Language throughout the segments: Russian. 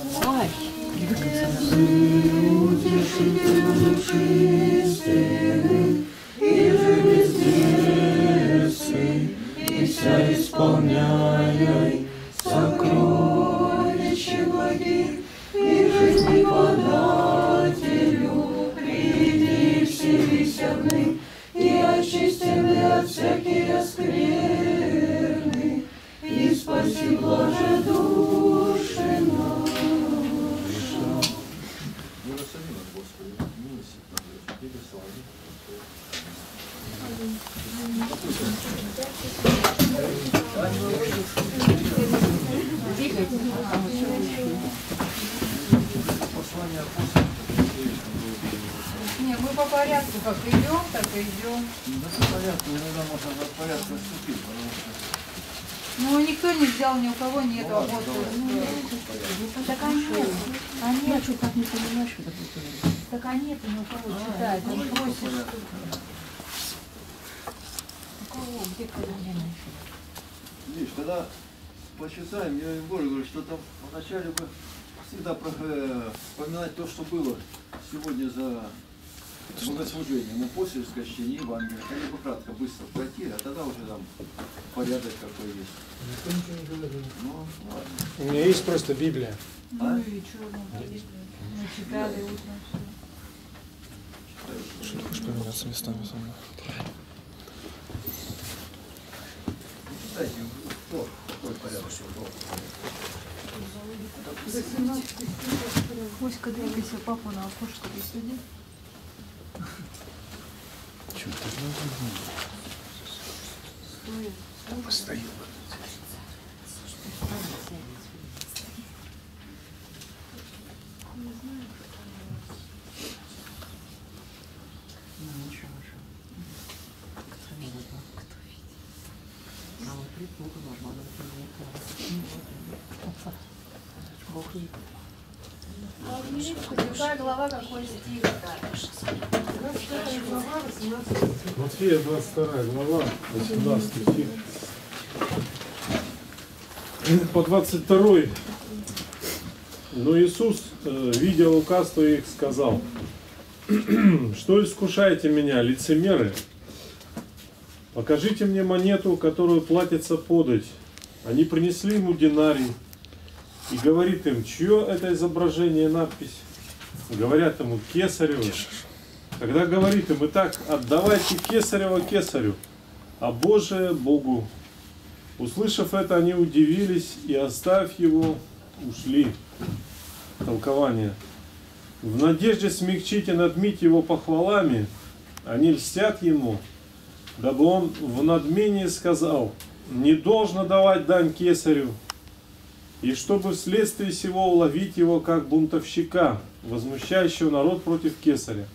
Ай, исполняй сокровища благих и жизни подателю, приди все весерны и очистены от всяких скверны, и спаси Боже души наша. Не, мы по порядку как идем, так и идем. Да, по порядку, иногда можно по порядку отступить, потому что... Ну, никто не взял, ни у кого нет работы. Ну, так они нет. Они, а что, как не понимаешь, что такое? Так они нет, ни у кого читают, не просишь. У кого, где проблемы? Видишь, когда почитаем, я им говорю, что там вначале бы всегда вспоминать то, что было сегодня за богослужение. Мы после раскачения Евангелия, они бы кратко, быстро пройти, а тогда уже там порядок какой есть. Ну, у меня есть просто Библия. А? Ну и что, мы читали утром. Что-то уж поменяться местами со мной. Читайте, кто? Какой порядок? Пусть когда я себе папу на окошко присуди. Чего ты надо? Стоит. Постою. Матфея 22 глава, 18 стих. По 22. Но Иисус, видя лукавство их, сказал: «Что искушаете меня, лицемеры? Покажите мне монету, которую платится подать». Они принесли ему динарий. И говорит им: «Чье это изображение и надпись?» Говорят ему: «Кесарево». Тогда говорит им: «Итак, отдавайте Кесарево Кесарю, а Божие Богу». Услышав это, они удивились и, оставив его, ушли. Толкование. В надежде смягчить и надмить его похвалами, они льстят ему, дабы он в надмении сказал: «Не должно давать дань Кесарю», и чтобы вследствие сего уловить его как бунтовщика, возмущающего народ против Кесаря.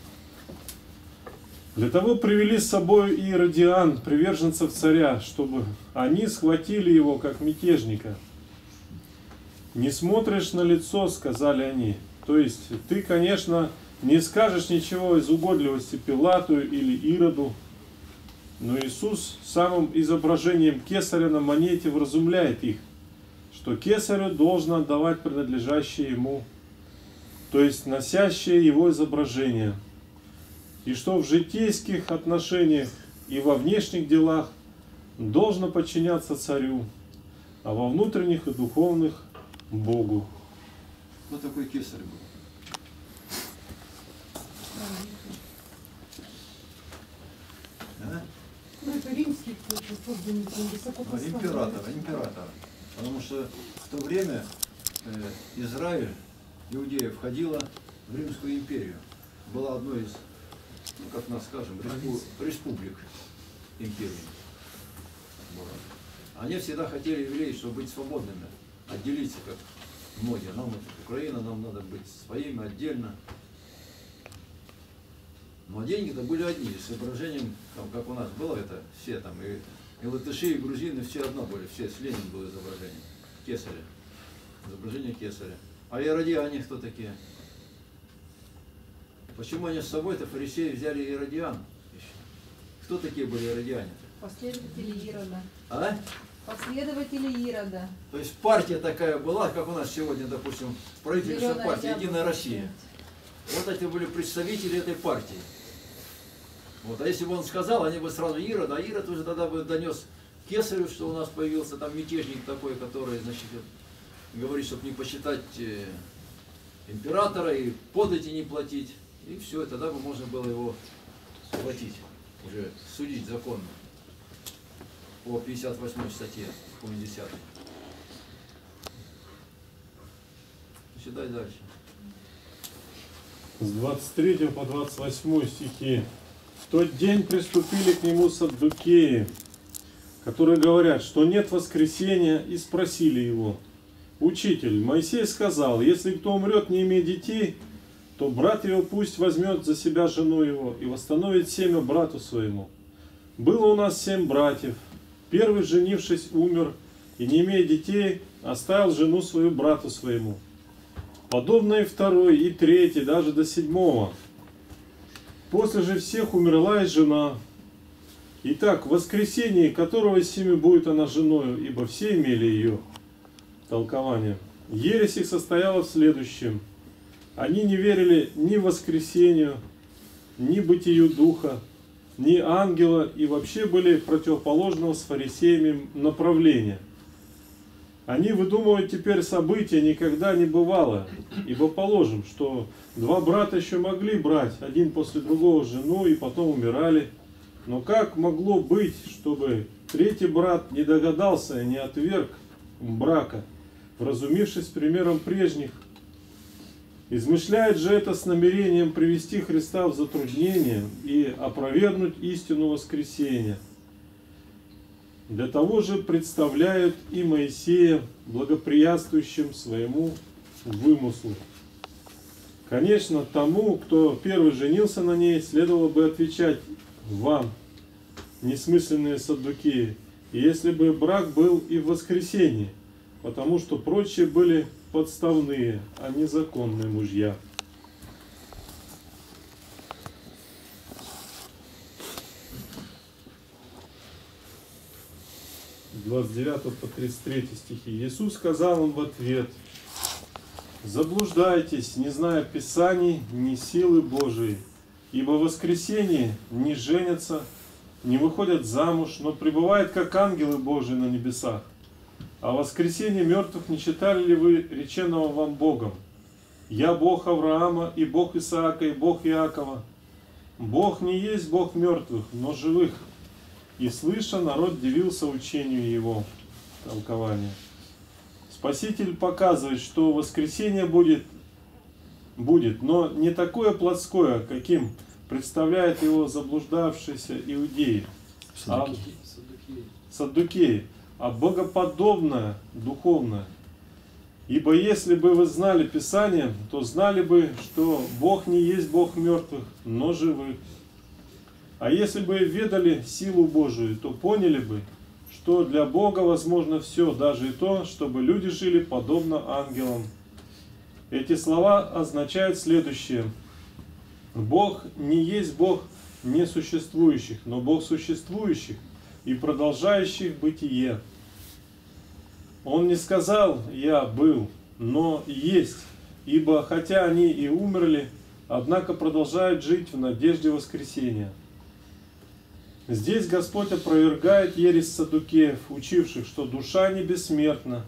Для того привели с собой Иродиан, приверженцев царя, чтобы они схватили его как мятежника. «Не смотришь на лицо», — сказали они, то есть ты, конечно, не скажешь ничего из угодливости Пилату или Ироду, но Иисус самым изображением Кесаря на монете вразумляет их, что Кесарю должно отдавать принадлежащее ему, то есть носящее его изображение, и что в житейских отношениях и во внешних делах должно подчиняться царю, а во внутренних и духовных – Богу. Кто такой Кесарь был? А? Ну, это римский, император. Потому что в то время Израиль, Иудея, входила в Римскую империю. Была одной из, ну, как нас скажем, республик империи. Они всегда хотели, евреи, чтобы быть свободными, отделиться, как многие. Нам это Украина, нам надо быть своими отдельно. Но деньги-то были одни, с изображением, там, как у нас было это, все там, и латыши, и грузины все одно были, все с Лениным было изображение Кесаря, изображение Кесаря. А иродиане кто такие? Почему они с собой-то, фарисеи, взяли иродиан? Кто такие были иродиане? Последователи Ирода. А? Последователи Ирода. То есть партия такая была, как у нас сегодня, допустим, правительственная партия, Единая Россия. Вот эти были представители этой партии. Вот. А если бы он сказал, они бы сразу Ирод, а Ирод уже тогда бы донес Кесарю, что у нас появился там мятежник такой, который, значит, говорит, чтобы не посчитать императора и подати не платить. И все, и тогда бы можно было его схватить, уже судить законно по 58 статье, по 10. Читай дальше. С 23 по 28 стихи. В тот день приступили к нему саддукеи, которые говорят, что нет воскресения, и спросили его: «Учитель, Моисей сказал, если кто умрет, не имея детей, то брат его пусть возьмет за себя жену его и восстановит семя брату своему. Было у нас 7 братьев. Первый, женившись, умер и, не имея детей, оставил жену свою брату своему. Подобно и второй, и третий, даже до 7-го. После же всех умерла и жена. Итак, в воскресенье, которого из 7 будет она женою, ибо все имели ее». Толкование. Ересь их состояла в следующем. Они не верили ни воскресению, ни бытию духа, ни ангела, и вообще были противоположного с фарисеями направления. Они выдумывают теперь события, никогда не бывало, ибо положим, что 2 брата еще могли брать один после другого жену и потом умирали. Но как могло быть, чтобы 3-й брат не догадался и не отверг брака, вразумившись примером прежних? Измышляет же это с намерением привести Христа в затруднение и опровергнуть истину воскресения. Для того же представляют и Моисея благоприятствующим своему вымыслу. Конечно, тому, кто первый женился на ней, следовало бы отвечать: вам, несмысленные саддукеи, если бы брак был и в воскресенье, потому что прочие были подставные, а не законные мужья. С 29 по 33 стихи. Иисус сказал им в ответ: «Заблуждайтесь, не зная Писаний, ни силы Божией, ибо в воскресенье не женятся, не выходят замуж, но пребывают, как ангелы Божии на небесах. А воскресение мертвых не читали ли вы реченого вам Богом? Я Бог Авраама, и Бог Исаака, и Бог Иакова. Бог не есть Бог мертвых, но живых». И слыша, народ дивился учению его. Толкование. Спаситель показывает, что воскресение будет, но не такое плотское, каким представляет его заблуждавшиеся иудеи, саддукеи, а богоподобное, духовное. Ибо если бы вы знали Писание, то знали бы, что Бог не есть Бог мертвых, но живых. А если бы ведали силу Божию, то поняли бы, что для Бога возможно все, даже и то, чтобы люди жили подобно ангелам. Эти слова означают следующее. Бог не есть Бог несуществующих, но Бог существующих и продолжающих бытие. Он не сказал: «Я был», но «есть», ибо хотя они и умерли, однако продолжают жить в надежде воскресения. Здесь Господь опровергает ересь саддукеев, учивших, что душа не бессмертна,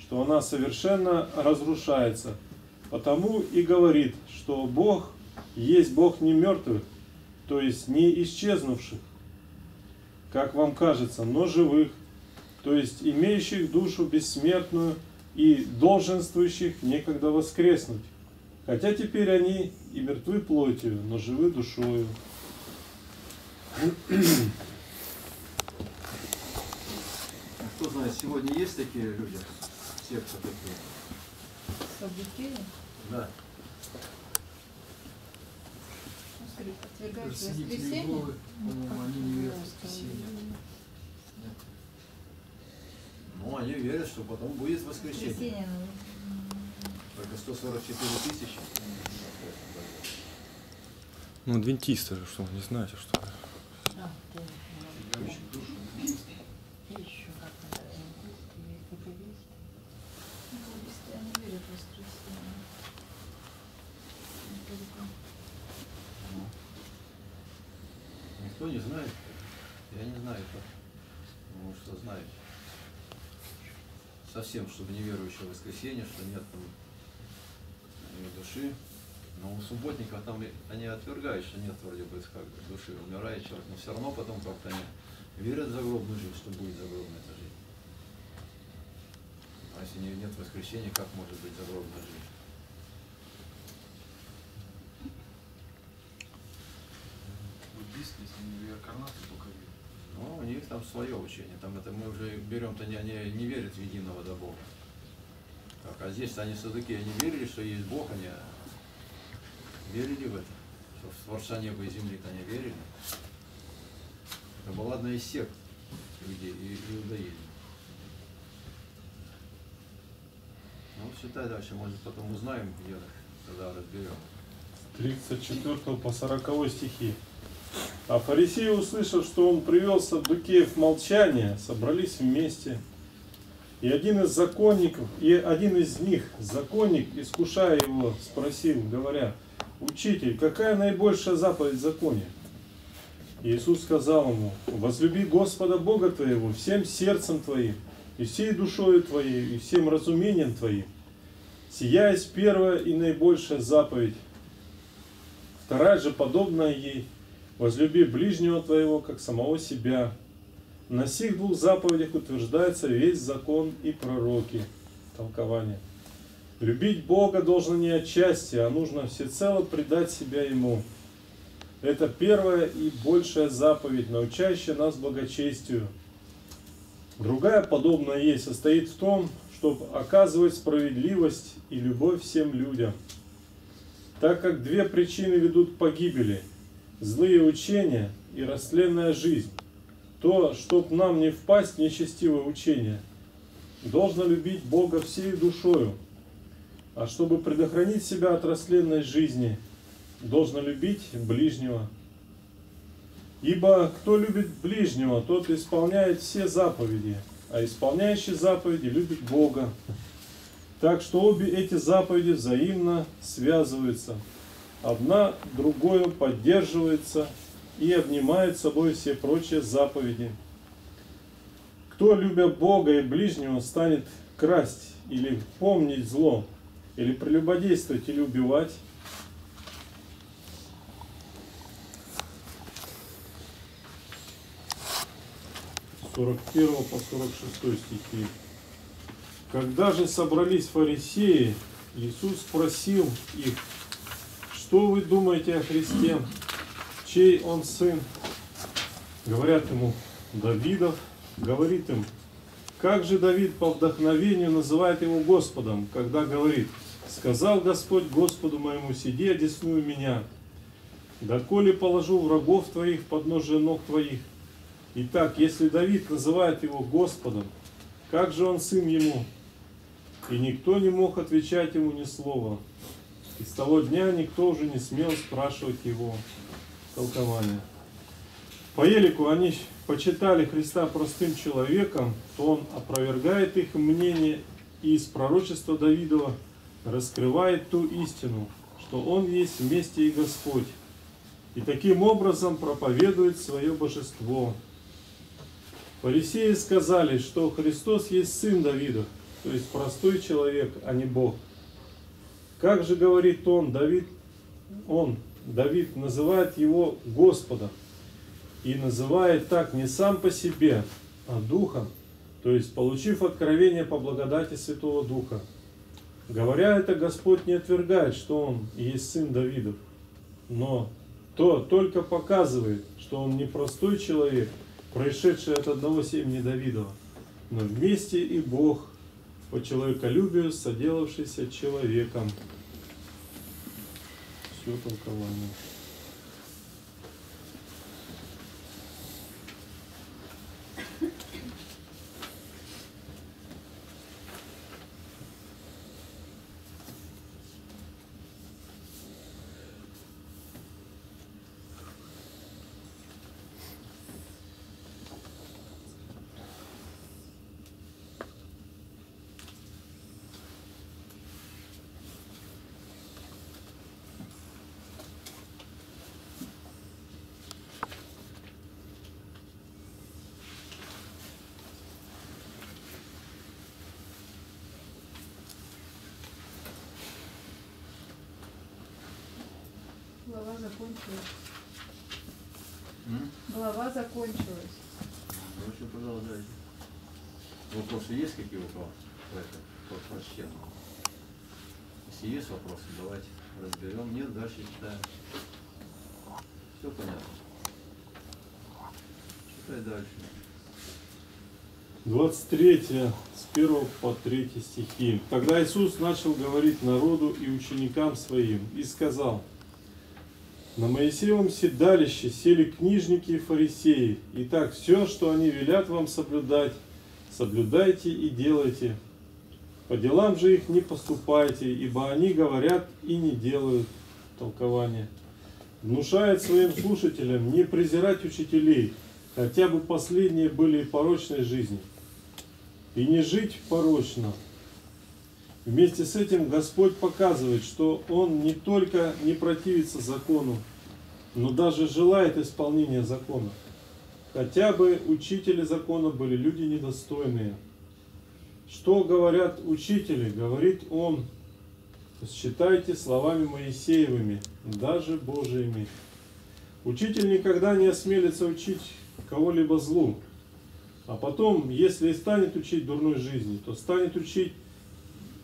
что она совершенно разрушается. Потому и говорит, что Бог есть Бог не мертвых, то есть не исчезнувших, как вам кажется, но живых, то есть имеющих душу бессмертную и долженствующих некогда воскреснуть, хотя теперь они и мертвы плотью, но живы душою. Кто знает, сегодня есть такие люди? Все, кто такие? Саддукеи? Да. Отвергают воскресенье? По-моему, они не верят в воскресенье. Ну, они верят, что потом будет воскресенье. Только 144 000. Ну, адвентисты же, что, не знаете, что ли? Еще как-то. Никто не знает. Я не знаю, потому что знаю совсем, чтобы неверующее воскресенье, что нет там души. Но у субботников там они отвергают, что нет вроде бы как души, умирает человек, но все равно потом как-то они верят в загробную жизнь, что будет загробная эта жизнь. А если нет воскресения, как может быть загробная жизнь? Буддисты, если не верят карнату, то как? Ну, у них там свое учение, там это мы уже берем-то, они не верят в единого до Бога. Так, а здесь-то они садуки, они верили, что есть Бог, они верили в это, что в Творца неба и земли-то они верили. Это была одна из сект людей, иудаизм. Ну, считай дальше, может потом узнаем, где тогда разберем. 34 по 40 стихи. А фарисеи, услышав, что он привел саддукеев в молчание, собрались вместе. И один из них, законник, искушая его, спросил, говоря: «Учитель, какая наибольшая заповедь в законе?» Иисус сказал ему: «Возлюби Господа Бога твоего всем сердцем твоим, и всей душою твоей, и всем разумением твоим. Сия есть первая и наибольшая заповедь. Вторая же подобная ей: возлюби ближнего твоего, как самого себя. На сих двух заповедях утверждается весь закон и пророки». Толкование. Любить Бога должно не отчасти, а нужно всецело предать себя Ему. Это первая и большая заповедь, научающая нас благочестию. Другая подобная ей состоит в том, чтобы оказывать справедливость и любовь всем людям, так как две причины ведут к погибели: злые учения и растленная жизнь. То, чтоб нам не впасть в нечестивое учение, должно любить Бога всей душою. А чтобы предохранить себя от растленной жизни, должно любить ближнего. Ибо кто любит ближнего, тот исполняет все заповеди, а исполняющий заповеди любит Бога. Так что обе эти заповеди взаимно связываются. Одна другую поддерживается и обнимает собой все прочие заповеди. Кто, любя Бога и ближнего, станет красть или помнить зло, или прелюбодействовать, или убивать? С 41 по 46 стихи. Когда же собрались фарисеи, Иисус спросил их: «Что вы думаете о Христе? Чей он сын?» Говорят ему: «Давидов». Говорит им: «Как же Давид по вдохновению называет его Господом, когда говорит: сказал Господь Господу моему: сиди, одесную меня, доколе положу врагов твоих подножие ног твоих». Итак, если Давид называет его Господом, как же он сын ему? И никто не мог отвечать ему ни слова. И с того дня никто уже не смел спрашивать его. Толкование. По елику они почитали Христа простым человеком, то он опровергает их мнение и из пророчества Давидова раскрывает ту истину, что он есть вместе и Господь, и таким образом проповедует свое божество. Фарисеи сказали, что Христос есть сын Давидов, то есть простой человек, а не Бог. Как же, говорит он, Давид называет его Господом, и называет так не сам по себе, а Духом, то есть получив откровение по благодати Святого Духа. Говоря это, Господь не отвергает, что Он есть Сын Давидов, но то только показывает, что Он не простой человек, происшедший от одного семени Давидова, но вместе и Бог, по человеколюбию соделавшийся человеком. Все толкование. глава закончилась. Глава закончилась. В общем, продолжайте. Вопросы есть какие у вас по этому прочтенному? Если есть вопросы, давайте разберем. Нет, дальше читаем. Все понятно. Читай дальше. 23 с 1 по 3 стихи. Тогда Иисус начал говорить народу и ученикам своим и сказал: на Моисеевом седалище сели книжники и фарисеи. Итак, все, что они велят вам соблюдать, соблюдайте и делайте. По делам же их не поступайте, ибо они говорят и не делают. Толкование. Внушает своим слушателям не презирать учителей, хотя бы последние были в порочной жизни, и не жить порочно. Вместе с этим Господь показывает, что Он не только не противится закону, но даже желает исполнения закона. Хотя бы учители закона были люди недостойные. Что говорят учители, говорит Он, считайте словами Моисеевыми, даже Божиими. Учитель никогда не осмелится учить кого-либо злу, а потом, если и станет учить дурной жизни, то станет учить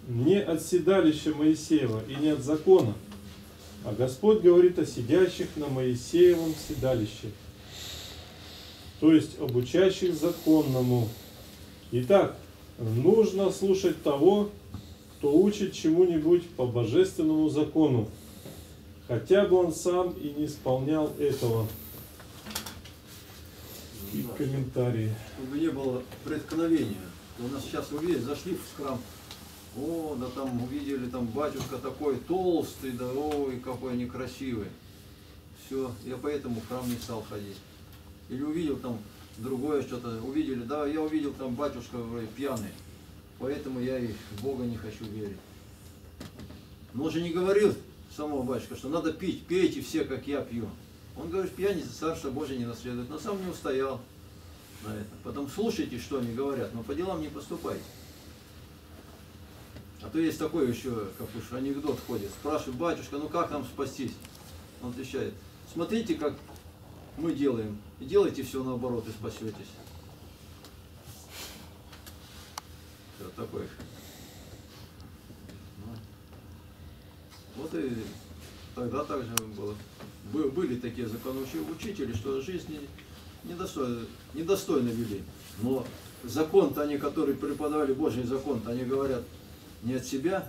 не от седалища Моисеева и не от закона, а Господь говорит о сидящих на Моисеевом седалище, то есть об учащих законному. Итак, нужно слушать того, кто учит чему-нибудь по божественному закону, хотя бы он сам и не исполнял этого. И комментарии. Чтобы не было преткновения. У нас сейчас увидели, зашли в храм. О, да там увидели, там батюшка такой толстый, да ой, какой некрасивый. Все, я поэтому в храм не стал ходить. Или увидел там другое что-то, увидели, да, я увидел там батюшка пьяный, поэтому я и в Бога не хочу верить. Но он же не говорил, самого батюшка, что надо пить, пейте все, как я пью. Он говорит, пьяница Царство Божие не наследует, но сам не устоял на этом. Потом слушайте, что они говорят, но по делам не поступайте. А то есть такой еще, как уж анекдот ходит, спрашивает батюшка, ну как нам спастись? Он отвечает, смотрите, как мы делаем, и делайте все наоборот, и спасетесь. Вот такой еще. Вот и тогда также было. Были такие законоучители, что жизнь недостойно вели. Но закон-то они, которые преподавали, Божий закон-то, они говорят не от себя.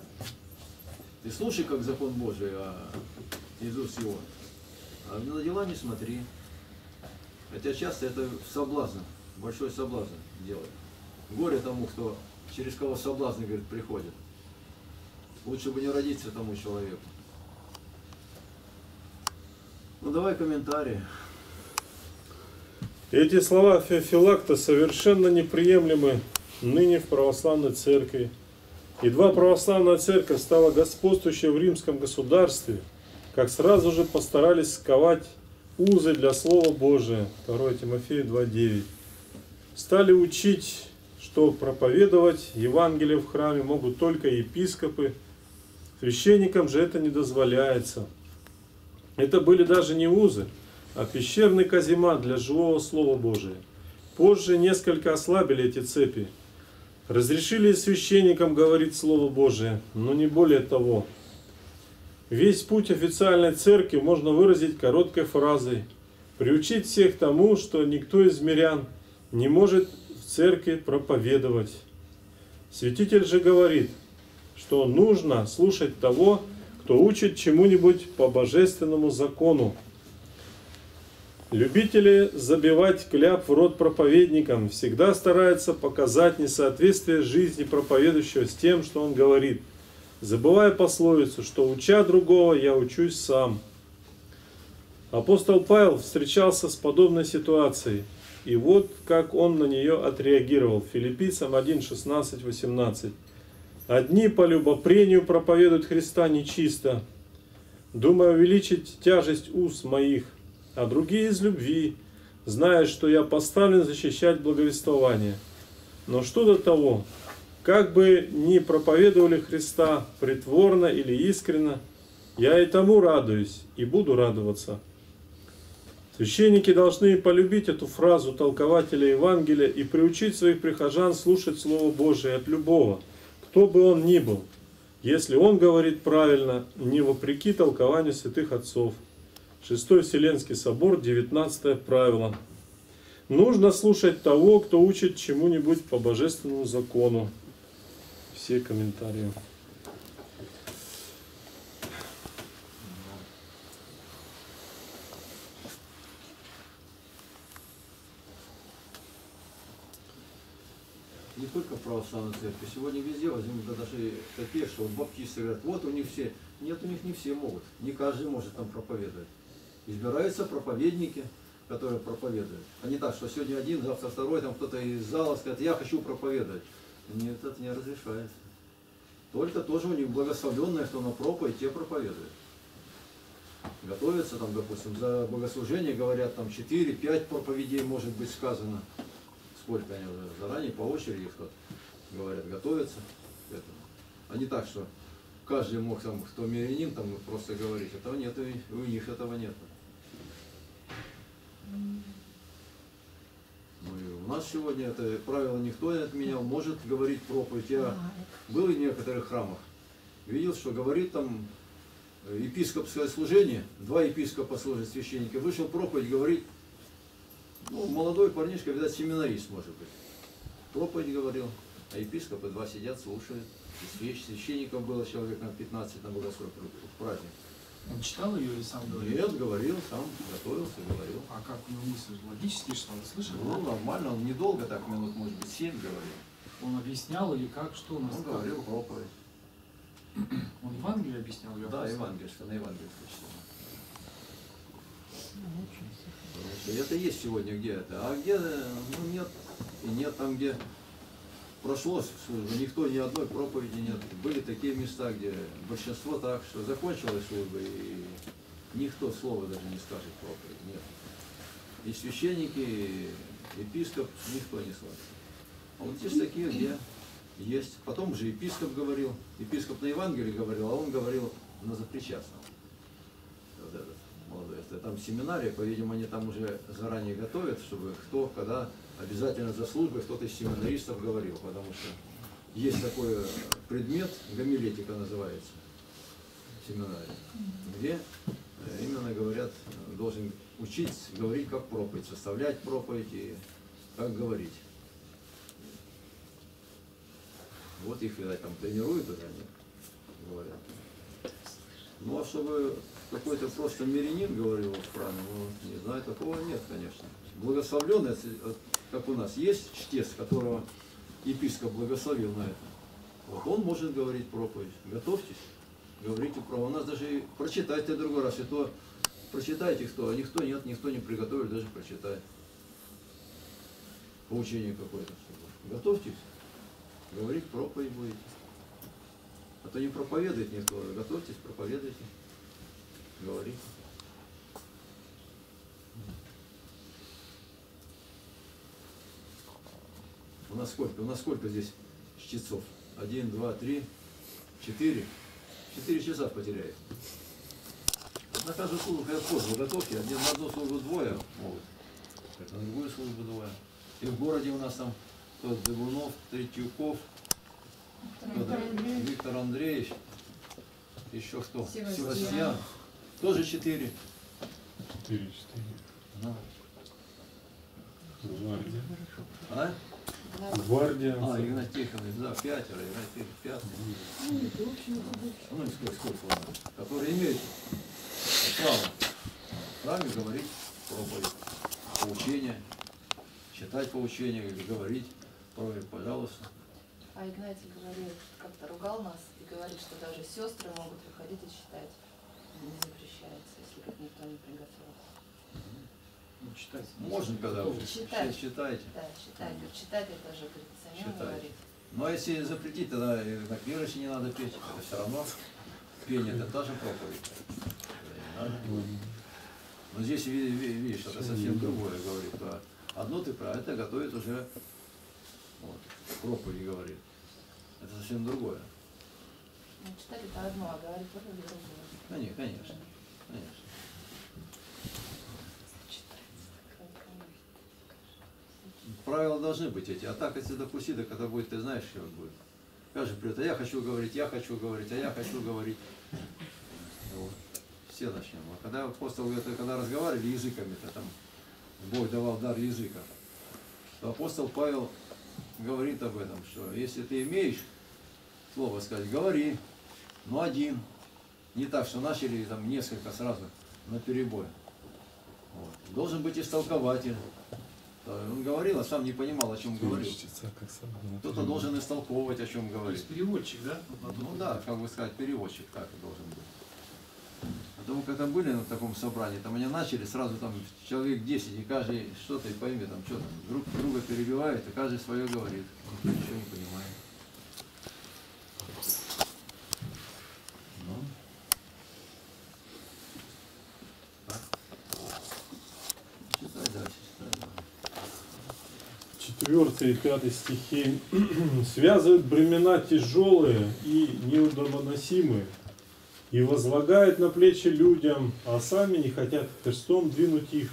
Ты слушай, как закон Божий, а Иисус его. А на дела не смотри. Хотя часто это соблазн, большой соблазн делает. Горе тому, кто через кого соблазн, говорит, приходит. Лучше бы не родиться тому человеку. Ну давай комментарии. Эти слова Феофилакта совершенно неприемлемы ныне в православной церкви. Едва православная церковь стала господствующей в римском государстве, как сразу же постарались сковать узы для Слова Божия. 2 Тимофея 2:9. Стали учить, что проповедовать Евангелие в храме могут только епископы. Священникам же это не дозволяется. Это были даже не узы, а пещерный каземат для живого Слова Божия. Позже несколько ослабили эти цепи. Разрешили священникам говорить Слово Божие, но не более того. Весь путь официальной церкви можно выразить короткой фразой. Приучить всех тому, что никто из мирян не может в церкви проповедовать. Святитель же говорит, что нужно слушать того, кто учит чему-нибудь по божественному закону. Любители забивать кляп в рот проповедникам всегда стараются показать несоответствие жизни проповедующего с тем, что он говорит, забывая пословицу, что уча другого, я учусь сам. Апостол Павел встречался с подобной ситуацией, и вот как он на нее отреагировал. Филиппийцам 1:16-18. Одни по любопрению проповедуют Христа нечисто, думая увеличить тяжесть уз моих, а другие из любви, зная, что я поставлен защищать благовествование. Но что до того, как бы ни проповедовали Христа притворно или искренно, Я и тому радуюсь, и буду радоваться». Священники должны полюбить эту фразу толкователя Евангелия и приучить своих прихожан слушать Слово Божие от любого, кто бы он ни был, если он говорит правильно, не вопреки толкованию святых отцов. Шестой Вселенский собор, 19 правило. Нужно слушать того, кто учит чему-нибудь по божественному закону. Все комментарии. Не только православной церкви, сегодня везде возьмут даже такие, что вот баптисты говорят, вот у них все, нет, у них не все могут, не каждый может там проповедовать. Избираются проповедники, которые проповедуют, а не так, что сегодня один, завтра второй, там кто-то из зала скажет, я хочу проповедовать. Нет, это не разрешается. Только тоже у них благословленные, кто на проповедь, те проповедуют. Готовятся там, допустим, за богослужение говорят, там 4-5 проповедей может быть сказано. Сколько они уже заранее, по очереди, кто говорят, готовятся к этому. А не так, что каждый мог, там, кто мирянин, там просто говорить, этого нет, и у них этого нет. Ну и у нас сегодня это правило никто не отменял, может говорить проповедь. Я был в некоторых храмах, видел, что говорит там епископское служение, два епископа служат священники, вышел проповедь, говорит. Ну, молодой парнишка, видать, семинарист, может быть. Проповедь говорил, а епископы два сидят, слушают. Священников было человек на 15, там было сколько, в праздник. Он читал ее или сам говорил? Нет, говорил, сам готовился, говорил. А как у него мысль? Логически, что он слышал? Ну, нормально, он недолго так, минут, может быть, 7 говорил. Он объяснял или как, что он рассказал? Он говорил проповедь. Он Евангелие объяснял? Да, Евангелие, что на Евангелие прочитал. Это есть сегодня где-то, а где, ну, нет, и нет там, где прошло службу, никто, ни одной проповеди нет. Были такие места, где большинство так, что закончилось служба, и никто слова даже не скажет проповедь, нет. И священники, и епископ, никто не слышит. А вот есть такие, где есть. Потом же епископ говорил, епископ на Евангелии говорил, а он говорил на запричастном. Вот этот. Это там семинария, по-видимому, они там уже заранее готовят, чтобы кто, когда, обязательно за службой кто-то из семинаристов говорил, потому что есть такой предмет, гомилетика называется, семинария, где именно говорят, должен учить, говорить как проповедь, составлять проповедь и как говорить. Вот их, видать, там тренируют, вот они говорят. Ну, а чтобы какой-то просто мирянин говорил в храме, ну, не знаю, такого нет, конечно. Благословленный, как у нас есть чтец, которого епископ благословил на это, вот он может говорить проповедь. Готовьтесь, говорите право. У нас даже прочитайте другой раз, и то прочитайте кто, а никто нет, никто не приготовил, даже прочитает. Поучение какое-то. Готовьтесь, говорить проповедь будет. А то не проповедует никто. Готовьтесь, проповедуйте. Говорите. У нас сколько? У нас сколько здесь чтецов? 1, 2, 3, 4. 4 часа потеряет. На каждую службу, когда вход подготовки, на одну службу двое могут. На другую службу двое. И в городе у нас там тот Дыгунов, Третьяков, Виктор Андреевич, еще кто? Севастьян. Тоже 4. 4-4. Гвардия. А? Гвардия. А, Игнат Тихонович, да, 5, Игнат Тихонович, 5. Ну и сколько у нас? Которые имеют право. Правильно говорить, пробовать поучение, читать поучение, говорить, пробовать, пожалуйста. А Игнатий говорил, как-то ругал нас и говорит, что даже сестры могут выходить и читать. Не запрещается, если как никто не приготовился. Ну, читать. Можно, когда вы читаете. Читайте. Да, читайте. Читать это же самим говорит. Но если запретить, тогда на клиросе не надо петь. Это все равно пение это тоже проповедь. Но здесь видишь, это совсем другое говорит. Одно ты про это готовит уже. Вот, проповедь говорит. Это совсем другое. Читать это одно, а говорить только другое. Конечно, конечно. Правила должны быть эти. А так, если допустить, так это будет, ты знаешь, что будет. Каждый придет, а я хочу говорить, я хочу говорить, а я хочу говорить. Вот. Все начнем. А когда апостолы, когда разговаривали языками-то там, Бог давал дар языка, то апостол Павел говорит об этом, что если ты имеешь слово сказать, говори, но один. Не так, что начали там несколько сразу наперебой. Вот. Должен быть истолкователь. Он говорил, а сам не понимал, о чем говорил. Кто-то должен истолковывать, о чем говорит. То есть переводчик, да? Ну да, как бы сказать, переводчик так должен быть. Потому как там были на таком собрании, там они начали, сразу там человек 10, и каждый что-то и поймет, там что-то друг друга перебивает, и каждый свое говорит. Никто ничего не понимает. Четвертый и пятый стихи связывают бремена тяжелые и неудобоносимые и возлагают на плечи людям, а сами не хотят перстом двинуть их.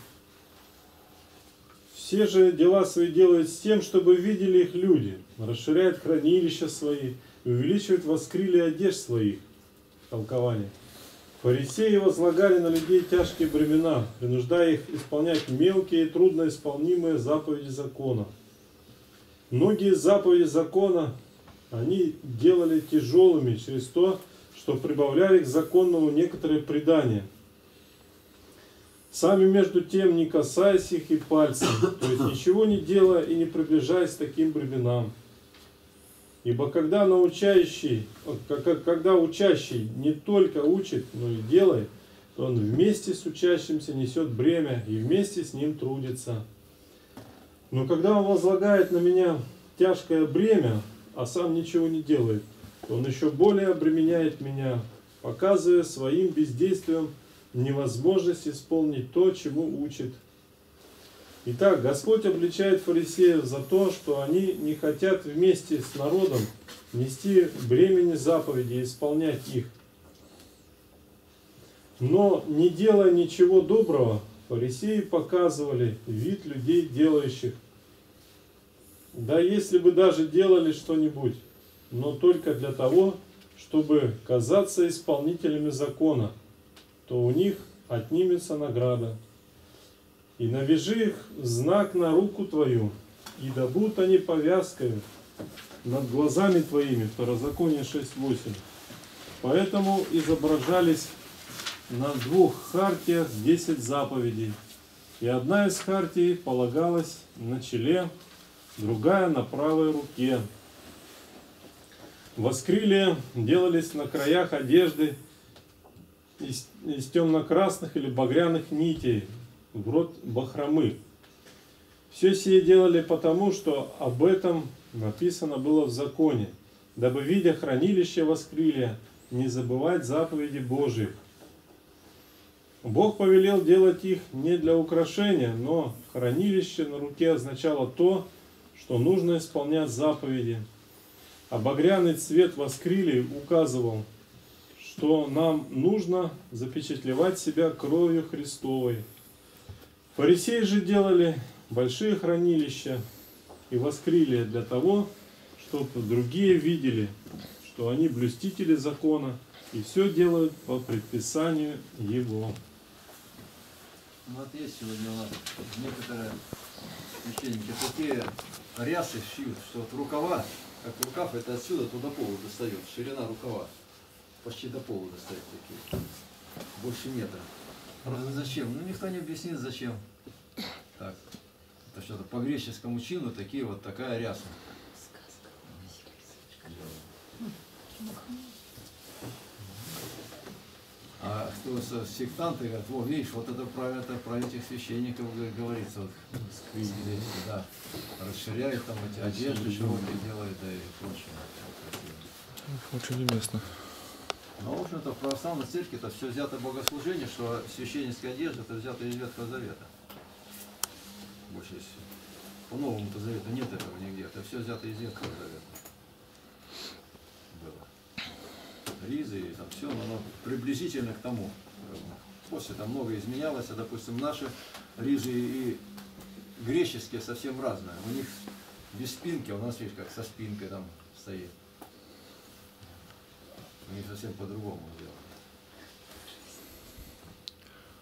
Все же дела свои делают с тем, чтобы видели их люди, расширяют хранилища свои и увеличивают воскрылые одежд своих. Толкование. Фарисеи возлагали на людей тяжкие бремена, принуждая их исполнять мелкие и трудноисполнимые заповеди закона. Многие заповеди закона они делали тяжелыми через то, что прибавляли к законному некоторые предания. Сами между тем не касаясь их и пальцем, то есть ничего не делая и не приближаясь к таким бременам. Ибо когда учащий не только учит, но и делает, то он вместе с учащимся несет бремя и вместе с ним трудится. Но когда он возлагает на меня тяжкое бремя, а сам ничего не делает, то он еще более обременяет меня, показывая своим бездействием невозможность исполнить то, чему учит. Итак, Господь обличает фарисеев за то, что они не хотят вместе с народом нести бремени заповеди и исполнять их. Но не делая ничего доброго, фарисеи показывали вид людей делающих. Да если бы даже делали что-нибудь, но только для того, чтобы казаться исполнителями закона, то у них отнимется награда. И навяжи их знак на руку твою, и да будут они повязкой над глазами твоими. Второзаконие 6.8. Поэтому изображались на двух хартиях 10 заповедей. И одна из хартий полагалась на челе, другая на правой руке. Воскрилия делались на краях одежды из темно-красных или багряных нитей, в рот бахромы. Все сие делали потому, что об этом написано было в законе, дабы, видя хранилище воскрилия, не забывать заповеди Божьих. Бог повелел делать их не для украшения, но хранилище на руке означало то, что нужно исполнять заповеди. А багряный цвет воскрилий указывал, что нам нужно запечатлевать себя кровью Христовой. Фарисеи же делали большие хранилища и воскрилия для того, чтобы другие видели, что они блюстители закона и все делают по предписанию его. Вот есть сегодня у нас некоторые священники такие рясы шьют, что вот рукава, как рукав, это отсюда туда полу достает, ширина рукава почти до пола достает, такие, больше метра. Просто зачем? Ну никто не объяснит зачем. Так, это что-то по греческому чину такие вот такая ряса. А кто сектанты говорят, вот видишь, вот это про этих священников говорится, вот, да, расширяют там эти одежды, широкие делают и прочее. Очень уместно. Ну, в общем-то, в православной церкви это все взято богослужение, что священнеская одежда это взято из Ветхого Завета. Больше по Новому-то Завету нет этого нигде, это все взято из Ветхого Завета. Было. ризы и там все, но приблизительно к тому. После там много изменялось, а, допустим, наши ризы и греческие совсем разные. У них без спинки, у нас, видишь, как со спинкой там стоит. У них совсем по-другому сделано.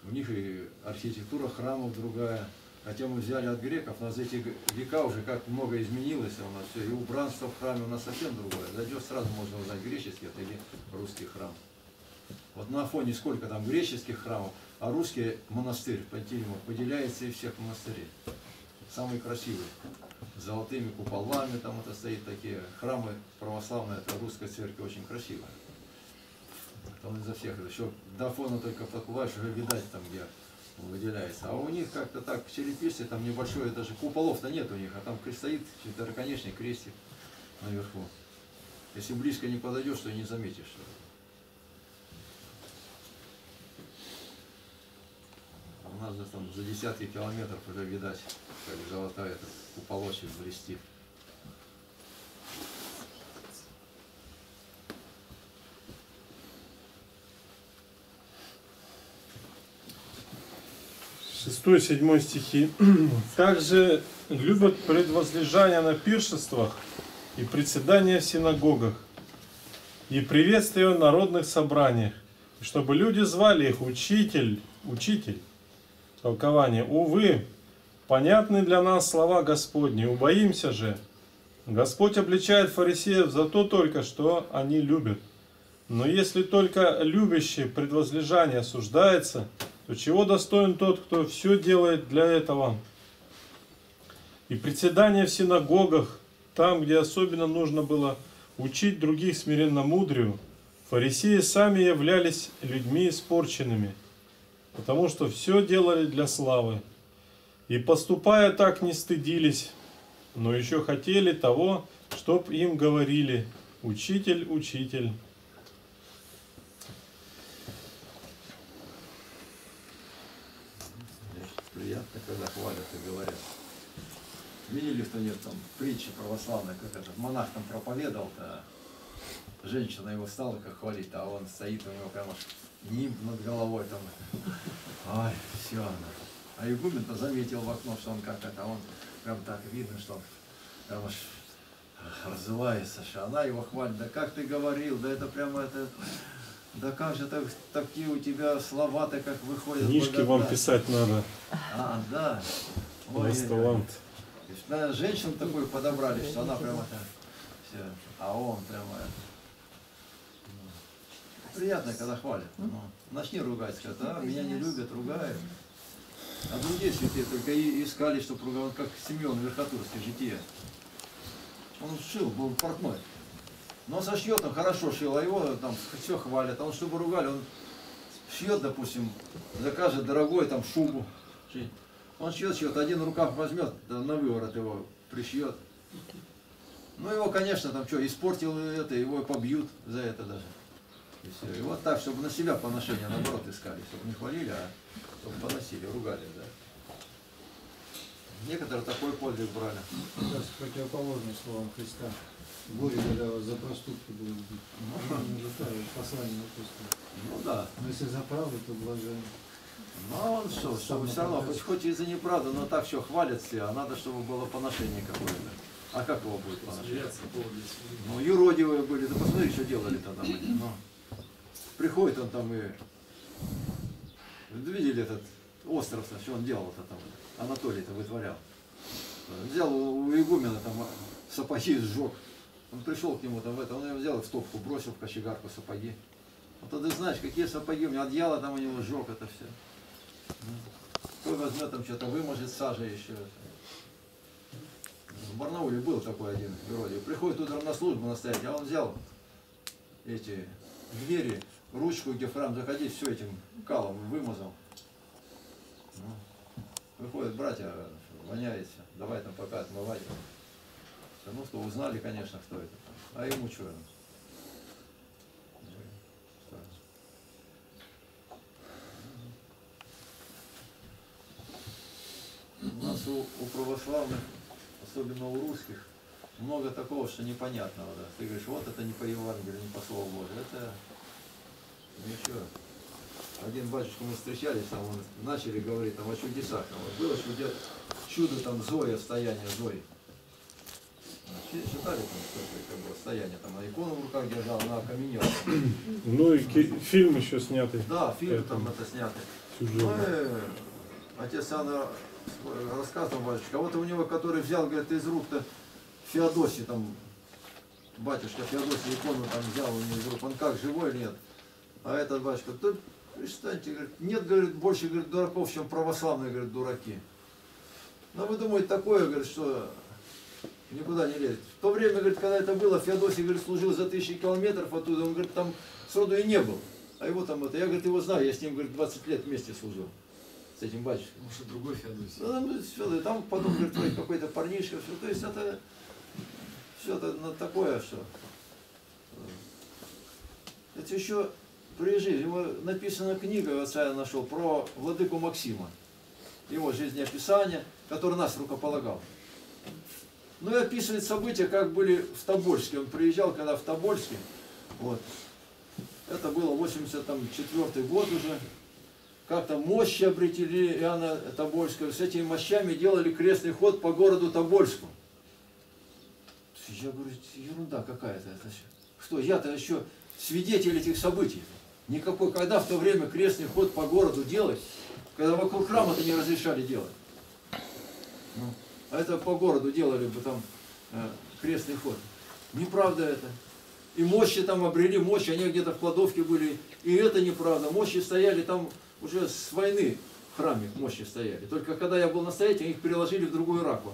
У них и архитектура храмов другая. Хотя мы взяли от греков, у нас за эти века уже как много изменилось, у нас все, и убранство в храме у нас совсем другое. Зайдешь, сразу можно узнать, греческий это или русский храм. Вот на Афоне сколько там греческих храмов, а русский монастырь, Пантелеймон, поделяется из всех монастырей. Самый красивый. С золотыми куполами там это стоит, такие храмы православные, это русская церковь, очень красивая. Там из-за всех, еще до Афона только подплываешь, уже видать там где выделяется. А у них как-то так, черепицы, там небольшое, даже куполов-то нет у них, а там стоит четырехконечный крестик наверху. Если близко не подойдешь, то и не заметишь. У нас же там за десятки километров уже видать, как золотая эта куполочек блестит. Шестой, седьмой стихи. Также любят предвозлежание на пиршествах и председание в синагогах и приветствие в народных собраниях, чтобы люди звали их учитель, учитель. Толкование. Увы, понятны для нас слова Господни, убоимся же. Господь обличает фарисеев за то только, что они любят. Но если только любящий предвозлежание осуждается, то чего достоин тот, кто все делает для этого? И председание в синагогах, там, где особенно нужно было учить других смиренномудрию, фарисеи сами являлись людьми испорченными, потому что все делали для славы. И поступая так, не стыдились, но еще хотели того, чтоб им говорили: «Учитель, учитель». Приятно, когда хвалят и говорят. Видели, кто нет, там притча православная, как этот монах там проповедовал-то, женщина его стала как хвалить, а он стоит, у него прямо нимб над головой там. Ай, все она. А игумен-то заметил в окно, что он как это, он прям так видно, что он прям аж раззывается, что она его хвалит. Да как ты говорил, да это прямо это... Да как же так, такие у тебя слова-то как выходят? Книжки вам писать надо. А, да. У нас талант. Наверное, женщину такую подобрали, что она прямо так. Все. А он прямо... Приятно, когда хвалят. Но начни ругать, скажут, а меня не любят, ругают. А другие святые только и искали, чтобы ругать, как Семён Верхотурский, житие. Он шил, был портной. Но со шьетом хорошо шил, а его там все хвалят. А он, чтобы ругали, он шьет, допустим, закажет дорогой там шубу. Он шьет, один рукав возьмет, да, на выворот его пришьет. Ну его, конечно, там что, испортил это, его побьют за это даже. И все. И вот так, чтобы на себя поношение, наоборот, искали. Чтобы не хвалили, а чтобы поносили, ругали, да. Некоторые такой подвиг брали. Сейчас противоположный словам Христа. Горе, когда за проступки будут бить. Послание напустили. Ну да. Но если за правду, то блажен. Ну он что, чтобы все равно, хоть и за неправду, но так все хвалят все, а надо, чтобы было поношение какое-то. А как его будет поношение? Ну юродивые были, да посмотри, что делали тогда. Приходит он там и... Видели этот остров, что он делал-то там? Анатолий-то вытворял. Взял у игумена там сапоги, сжег. Он пришел к нему там в это, он его взял в стопку, бросил в кочегарку сапоги. Вот а ты знаешь, какие сапоги, у меня одеяло там у него, сжег это все. Кто возьмет там что-то, выможет сажей еще. В Барнауле был такой один вроде. Приходит утром на службу настоять, а он взял эти двери, ручку, где в храм заходить, все этим калом вымазал. Выходят братья, воняется, давай там пока отмывать. Ну что, узнали, конечно, кто это. А ему что? У нас у православных, особенно у русских, много такого, что непонятного. Да? Ты говоришь, вот это не по Евангелию, не по Слову Божию. Это Ничего. Один батюшка, мы встречались, там начали говорить там, о чудесах. Там, вот было чудо там Зоя, стояние Зои. Читали там как бы, стояние, там на икону в руках держал, на окаменел. Ну и фильм еще снятый. Да, фильм там это снятый. Ну, отец Иоанна рассказывал батюшка, а вот у него, который взял, говорит, из рук-то Феодосии, там, батюшка Феодосия икону там взял у него из рук, он как, живой или нет? А этот батюшка, тут, представьте, говорит, нет, говорит, больше, говорит, дураков, чем православные, говорит, дураки. Но вы думаете такое, говорит, что никуда не лезет. В то время, говорит, когда это было, Феодосий, говорит, служил за 1000 километров оттуда, он, говорит, там сроду и не был. А его там это, я, говорит, его знаю, я с ним, говорит, 20 лет вместе служил, с этим батюшкой. Может, другой Феодосий. Ну, там потом, говорит, какой-то парнишка, все, то есть это, все это такое, все. Это еще при жизни, его написана книга, отца я нашел, про Владыку Максима, его жизнеописание, который нас рукополагал. Ну и описывает события, как были в Тобольске. Он приезжал, когда в Тобольске, вот, это было 84 год уже, как-то мощи обретели Иоанна Тобольского, с этими мощами делали крестный ход по городу Тобольску. Я говорю, ерунда какая-то. Что, я-то еще свидетель этих событий. Никакой, когда в то время крестный ход по городу делать, когда вокруг храма-то не разрешали делать. А это по городу делали бы там крестный ход. Неправда это. И мощи там обрели, мощи, они где-то в кладовке были. И это неправда. Мощи стояли там уже с войны в храме, мощи стояли. Только когда я был настоятелем, их переложили в другую раку.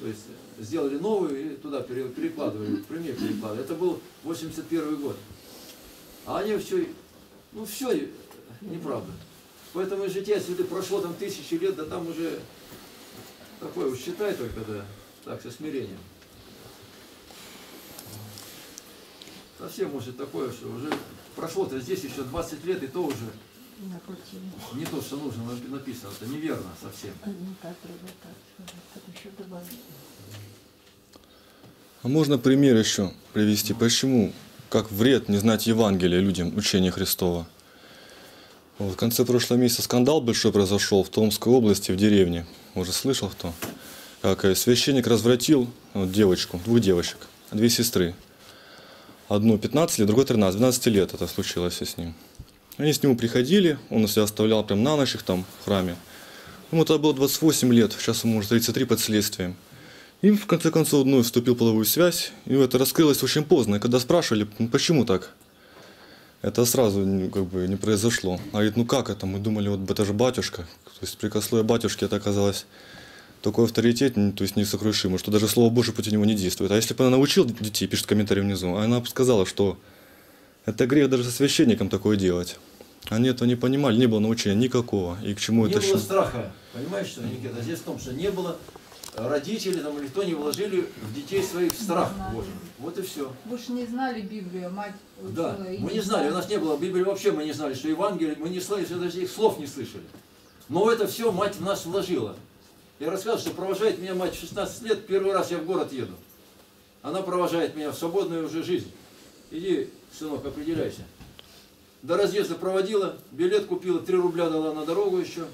То есть сделали новую и туда перекладывали, пример перекладывали. Это был 81 год. А они все, ну все неправда. Поэтому житие, если прошло там 1000 лет, да там уже... Такое уж считай только, да, так, со смирением. Совсем может такое, что уже прошло-то здесь еще 20 лет, и то уже не то, что нужно, написано, это неверно совсем. А можно пример еще привести, почему, как вред не знать Евангелие людям, учения Христова? В конце прошлого месяца скандал большой произошел в Томской области, в деревне. Уже слышал кто? Как священник развратил девочку, двух девочек, две сестры. Одну 15 лет, другой 13. 12 лет это случилось с ним. Они с нему приходили, он у себя оставлял прям на ночь их там в храме. Ему тогда было 28 лет, сейчас ему уже 33 под следствием. И в конце концов вновь вступил в половую связь, и это раскрылось очень поздно. И когда спрашивали, ну, почему так? Это сразу как бы не произошло. А говорит, ну как это? Мы думали, вот это же батюшка. То есть прикословие батюшки, это оказалось такой авторитет, то есть несокрушимый, что даже Слово Божие против него не действует. А если бы она научила детей, пишет комментарий внизу, она бы сказала, что это грех даже со священником такое делать. Они этого не понимали, не было научения никакого. И к чему это? Не было страха. Понимаешь, что, Никита, здесь в том, что не было родителей, там, или кто не вложили в детей своих страх Божий. Вот и все. Вы же не знали Библию, мать учила. Да, мы не знали, у нас не было Библии вообще, мы не знали, что Евангелие, мы не слышали, даже их слов не слышали. Но это все мать в нас вложила. Я рассказывал, что провожает меня мать в 16 лет, первый раз я в город еду. Она провожает меня в свободную уже жизнь. Иди, сынок, определяйся. До разъезда проводила, билет купила, 3 рубля дала на дорогу еще.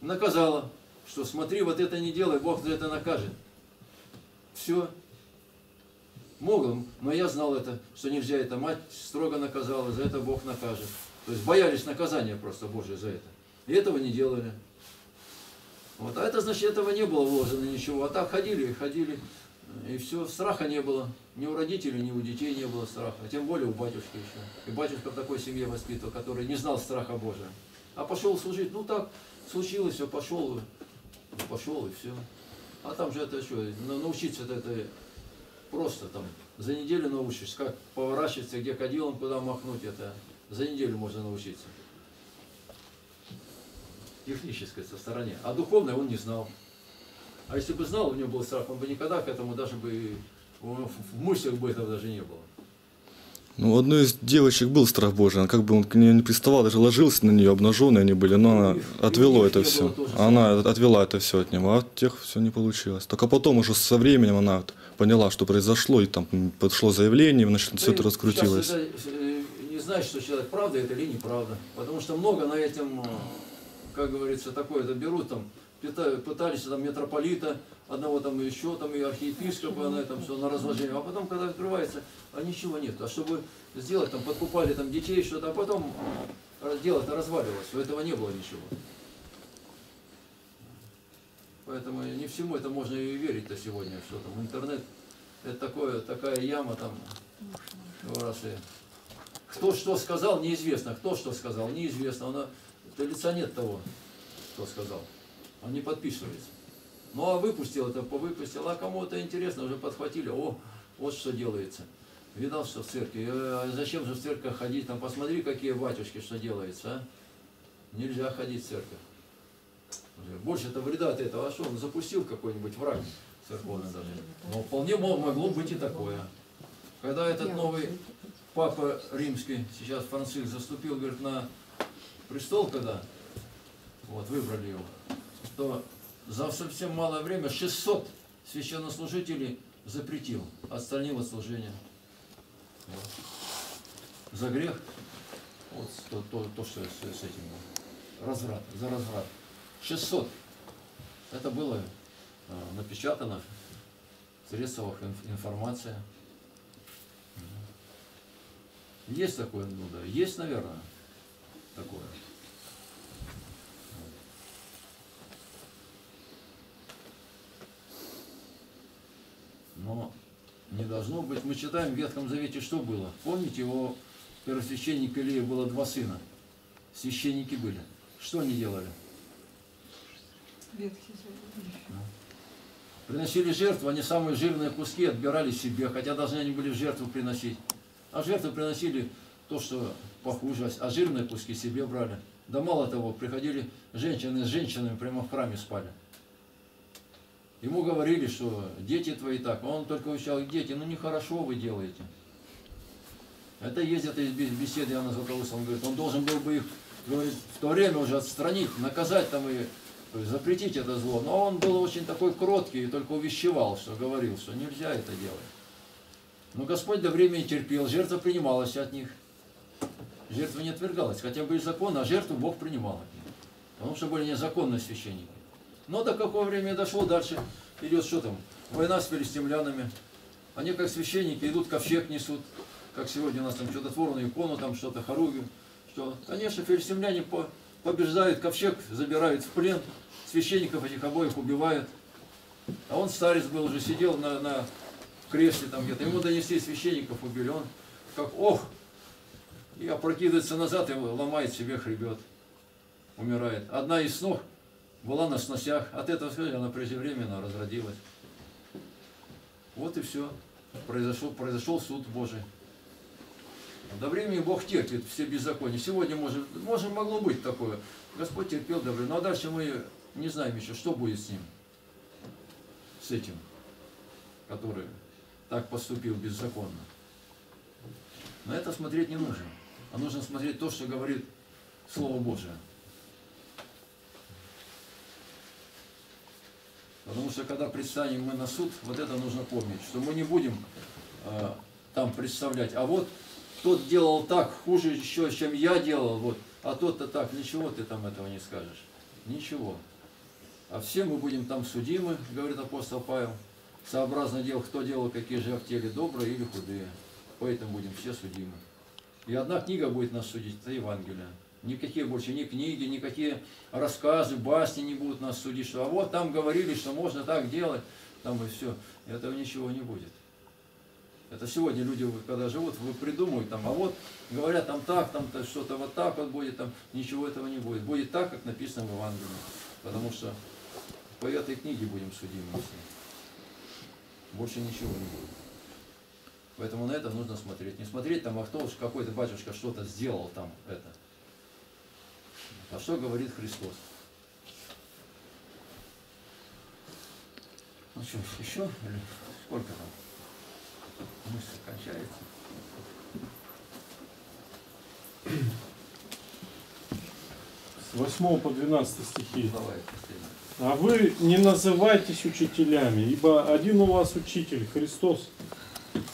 Наказала, что смотри, вот это не делай, Бог за это накажет. Все. Могла, но я знал это, что нельзя это. Мать строго наказала, за это Бог накажет. То есть боялись наказания просто Божие за это. И этого не делали. Вот. А это значит, этого не было вложено ничего. А так ходили и ходили. И все, страха не было. Ни у родителей, ни у детей не было страха. А тем более у батюшки еще. И батюшка в такой семье воспитывал, который не знал страха Божия. А пошел служить. Ну так случилось, все, пошел. Пошел и все. А там же это что, научиться это просто там. За неделю научишься, как поворачиваться, где кадилом, куда махнуть, это за неделю можно научиться. Технической со стороны. А духовной он не знал. А если бы знал, у него был страх, он бы никогда к этому даже бы, в мыслях бы этого даже не было. Ну, у одной из девочек был страх Божий, она как бы он к ней не приставал, даже ложился на нее, обнаженные они были, но она отвела это все. Она отвела это все от него, а от тех все не получилось. Только потом уже со временем она поняла, что произошло, и там подошло заявление, и все это раскрутилось. Сейчас это, не знать, что человек правда это или неправда. Потому что много на этом, как говорится, такое-то берут, там, пытались там митрополита, одного там еще, там и архиепископа, на этом все, на разложение. А потом, когда открывается, а ничего нет. А чтобы сделать, там подкупали там детей, что-то, а потом дело-то разваливалось. У этого не было ничего. Поэтому не всему это можно и верить-то сегодня. Все там интернет, это такая яма там. Кто что сказал, неизвестно. Кто что сказал, неизвестно. Это лица нет того, кто сказал. Он не подписывается. Ну а выпустил это, повыпустил, а кому-то интересно, уже подхватили. О, вот что делается. Видал, что в церкви. Зачем же в церковь ходить? Там посмотри, какие батюшки, что делается. А? Нельзя ходить в церковь. Больше-то вреда от этого. А что, он запустил какой-нибудь враг церковный даже. Но вполне могло быть и такое. Когда этот новый Папа Римский, сейчас Франциск, заступил, говорит, на престол, когда вот, выбрали его, то за совсем малое время 600 священнослужителей запретил, отстранил от служения. Вот. За грех, вот то, что с этим было. Разврат, за разврат. 600. Это было напечатано в средствах информации. Есть такое, ну да, есть, наверное, такое. Но не должно быть. Мы читаем в Ветхом Завете, что было. Помните, у первосвященника Илии было 2 сына. Священники были. Что они делали? Приносили жертву, они самые жирные куски отбирали себе, хотя должны они были в жертву приносить. А жертвы приносили то, что похуже, а жирные куски себе брали. Да мало того, приходили женщины с женщинами, прямо в храме спали. Ему говорили, что дети твои так, а он только учал, дети, ну нехорошо вы делаете. Это ездит из беседы Иоанна Златоуста, он говорит, он должен был бы их, говорит, в то время уже отстранить, наказать там и запретить это зло. Но он был очень такой кроткий и только увещевал, что говорил, что нельзя это делать. Но Господь до времени терпел, жертва принималась от них. Жертва не отвергалась, хотя бы и закон, а жертву Бог принимал от них. Потому что были незаконные священники. Но до какого времени дошло, дальше идет что там? Война с филистимлянами. Они как священники идут, ковчег несут. Как сегодня у нас там чудотворную икону, там что-то хоругви. Что? Конечно, филистимляне побеждают, ковчег забирают в плен. Священников этих обоих убивают. А он старец был, уже сидел на кресле там где-то. Ему донесли, священников убили. Он как ох! И опрокидывается назад и ломает себе хребет. Умирает. Одна из ног была на сносях. От этого, скажем, она преждевременно разродилась. Вот и все. Произошел суд Божий. До времени Бог терпит все беззакония. Сегодня может могло быть такое. Господь терпел до времени. Ну а дальше мы не знаем еще, что будет с ним. С этим, который так поступил беззаконно. На это смотреть не нужно. А нужно смотреть то, что говорит Слово Божие. Потому что когда предстанем мы на суд, вот это нужно помнить, что мы не будем там представлять. А вот тот делал так, хуже еще, чем я делал, вот, а тот-то так, ничего ты там этого не скажешь. Ничего. А все мы будем там судимы, говорит апостол Павел, сообразно дел, кто делал, какие же в теле, добрые или худые. Поэтому будем все судимы. И одна книга будет нас судить, это Евангелие. Никакие больше ни книги, никакие рассказы, басни не будут нас судить, что а вот там говорили, что можно так делать, там и все. Этого ничего не будет. Это сегодня люди, когда живут, придумывают там, а вот говорят там так, там что-то вот так вот будет, там ничего этого не будет. Будет так, как написано в Евангелии. Потому что по этой книге будем судимы все. Больше ничего не будет. Поэтому на это нужно смотреть. Не смотреть там, а кто уж какой-то батюшка что-то сделал там это. А что говорит Христос? Ну что, еще? Или сколько там? Мысль кончается. С 8 по 12 стихи. Давай, а вы не называйтесь учителями, ибо один у вас учитель, Христос.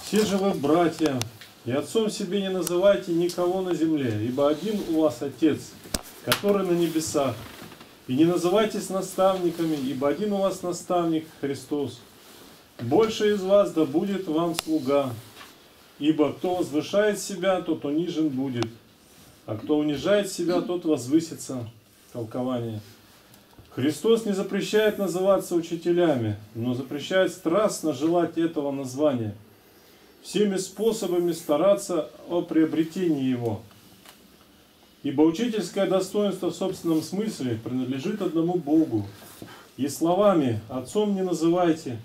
Все же вы братья, И отцом себе не называйте никого на земле, ибо один у вас Отец, который на небесах. И не называйтесь наставниками, ибо один у вас наставник Христос. Больше из вас да будет вам слуга, ибо кто возвышает себя, тот унижен будет, а кто унижает себя, тот возвысится. Толкование. Христос не запрещает называться учителями, но запрещает страстно желать этого названия, всеми способами стараться о приобретении его. Ибо учительское достоинство в собственном смысле принадлежит одному Богу. И словами «отцом не называйте»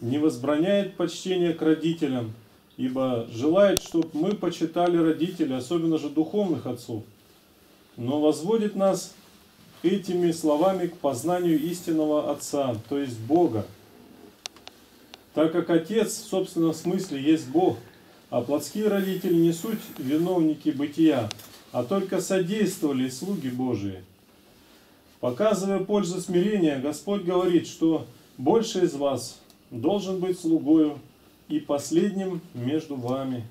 не возбраняет почтение к родителям, ибо желает, чтобы мы почитали родителей, особенно же духовных отцов, но возводит нас этими словами к познанию истинного Отца, то есть Бога. Так как Отец в собственном смысле есть Бог, а плотские родители не суть виновники бытия, а только содействовали слуги Божии. Показывая пользу смирения, Господь говорит, что больше из вас должен быть слугою и последним между вами.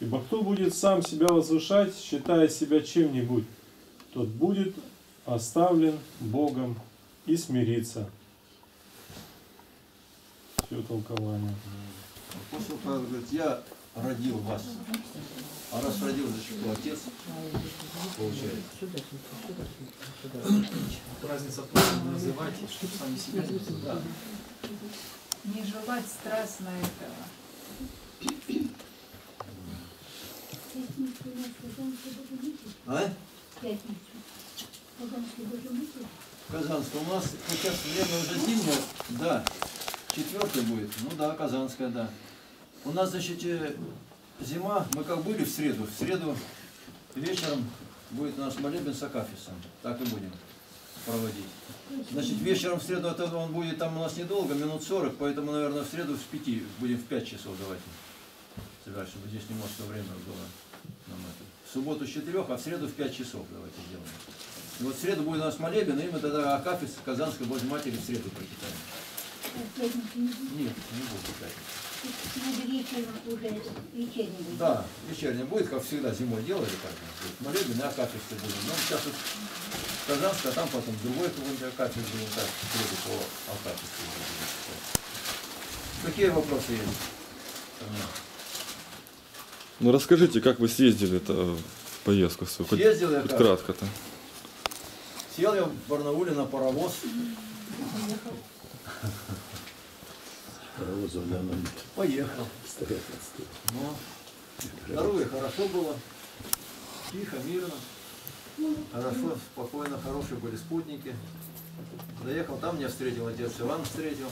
Ибо кто будет сам себя возвышать, считая себя чем-нибудь, тот будет оставлен Богом и смирится. Все толкование. Апостол Павел говорит, я родил вас. А раз родил, значит, был Отец, получается. Разница просто называть, чтобы сами себя не называли. Не желать страстно этого. А? Казанская у нас, сейчас время уже зимняя, да, 4-я будет, ну да, Казанская, да. У нас, значит, зима, мы как были в среду вечером будет наш молебен с Акафисом, так и будем проводить. Значит, вечером в среду, он будет там у нас недолго, минут 40, поэтому, наверное, в среду в 5, будем в 5 часов давайте собирать, чтобы здесь немножко время было нам это. В субботу с 4, а в среду в 5 часов давайте сделаем. И вот в среду будет у нас молебен, и мы тогда Акафис Казанской Божьей Матери в среду прочитаем. Нет, не будет читать. Вечерний. Да, вечерний будет, как всегда, зимой делали. Молебен и Акафис будем. Но сейчас вот Казанская, а там потом другой какой-нибудь Акафис будет. Так, в среду по Акафису. Какие вопросы есть? Ну расскажите, как вы съездили-то в поездку свою? Съездил я кратко-то. Сел я в Барнауле на паровоз. Поехал. Здоровье хорошо было. Тихо, мирно. Хорошо, спокойно, хорошие были спутники. Доехал, там меня встретил, отец Иван встретил.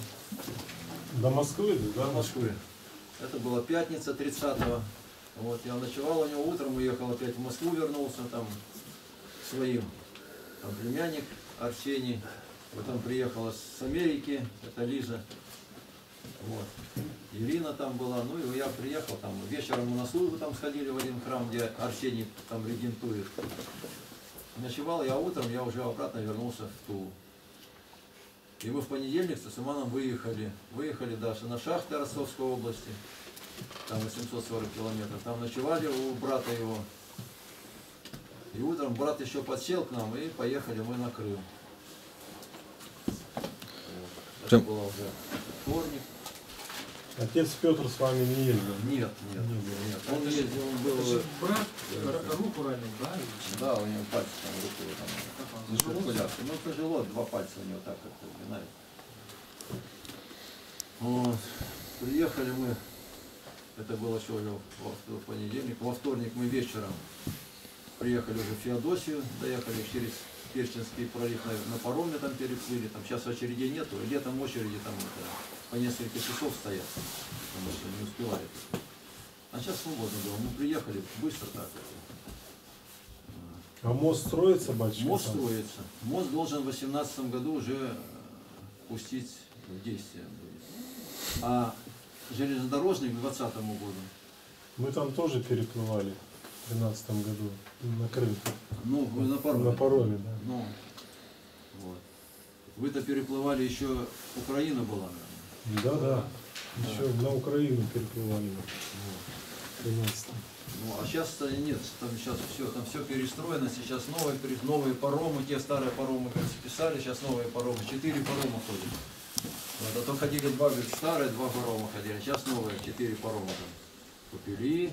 До Москвы? До Москвы. Это была пятница 30-го. Вот, я ночевал у него, утром уехал опять в Москву, вернулся там своим. Там племянник Арсений, потом приехала с Америки, это Лиза. Вот. Ирина там была, ну и я приехал там. Вечером мы на службу там сходили в один храм, где Арсений там регентует. Ночевал я утром, я уже обратно вернулся в Тулу. И мы в понедельник с Суманом выехали. Выехали дальше на шахты Ростовской области. Там 840 километров. Там ночевали у брата его. И утром брат еще подсел к нам, и поехали мы на Крым. Это было уже вторник. Отец Петр с вами не ездил? Нет, нет, нет. Он ездил, он был... Брат руку ранил, да? Да, у него пальцы там, руку там. Ну, тяжело, два пальца у него так как-то винают. Вот. Приехали мы, это было еще в понедельник, во вторник мы вечером. Приехали уже в Феодосию, доехали через Керченский пролив, на пароме там переплыли. Там сейчас очередей нету, летом очереди там это, по несколько часов стоят, потому что не успевают. А сейчас свободно было, мы приехали быстро так. А мост строится, батюшка? Мост строится. Мост должен в 2018 году уже пустить в действие. А железнодорожник к 2020 году. Мы там тоже переплывали. В 2013 году на Крым. Ну, вы на пароме. На пароме, да. Ну, вот. Вы-то переплывали еще, Украина была, наверное. Да, да. Еще на Украину переплывали. Вот. 13. Ну, а сейчас нет, там все перестроено, сейчас новые паромы, те старые паромы, как списали, сейчас новые паромы, 4 парома ходят. Вот, а то ходили два, говорит, старые, 2 парома ходили, сейчас новые, 4 парома там купили.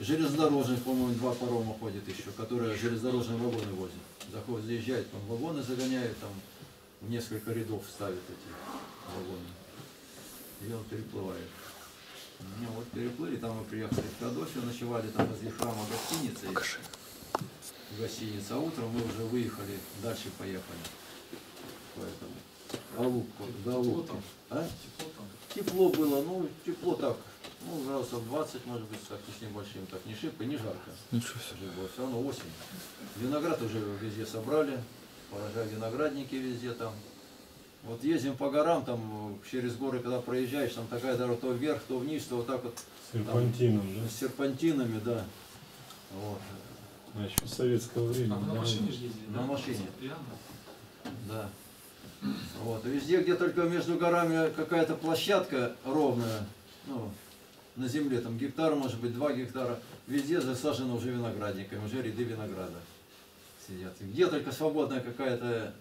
Железнодорожных, по-моему, 2 парома ходят еще, которые железнодорожные вагоны возят. Заходят, заезжают, там вагоны загоняют, там в несколько рядов ставят эти вагоны. И он переплывает. Ну, вот переплыли, там мы приехали в Феодосию, ночевали там возле храма гостиницы. Гостиница, а утром мы уже выехали, дальше поехали. Поэтому. Алубку. Тепло, а? Тепло было, ну тепло так. Ну, градусов 20, может быть, с небольшим, так не шибко, не жарко. Ничего себе. Все равно осень. Виноград уже везде собрали, поражают виноградники везде там. Вот ездим по горам, там через горы, когда проезжаешь, там такая дорога то вверх, то вниз, то вот так вот. С серпантинами, да? С серпантинами, да. Вот. А еще в советское время. А на машине же ездили? На машине. Да. Вот. Везде, где только между горами какая-то площадка ровная, ну, на земле, там гектар, может быть, 2 гектара, везде засажено уже виноградниками, уже ряды винограда сидят. И где только свободная какая-то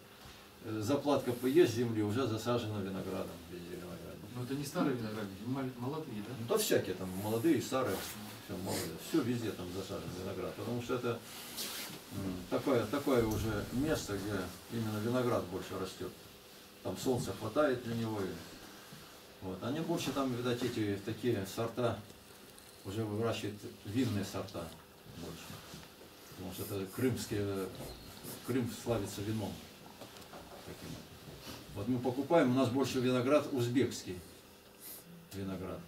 заплатка есть земли, уже засажена виноградом. Везде виноградник. Но это не старые виноградники, молодые, да? Ну, то всякие там, молодые и старые, все молодые. Все везде там засажен виноград, потому что это такое уже место, где именно виноград больше растет. Там солнца хватает для него. Вот. Они больше там, видать, эти такие сорта уже выращивают, винные сорта больше. Потому что это Крым славится вином. Таким. Вот мы покупаем, у нас больше виноград узбекский виноград.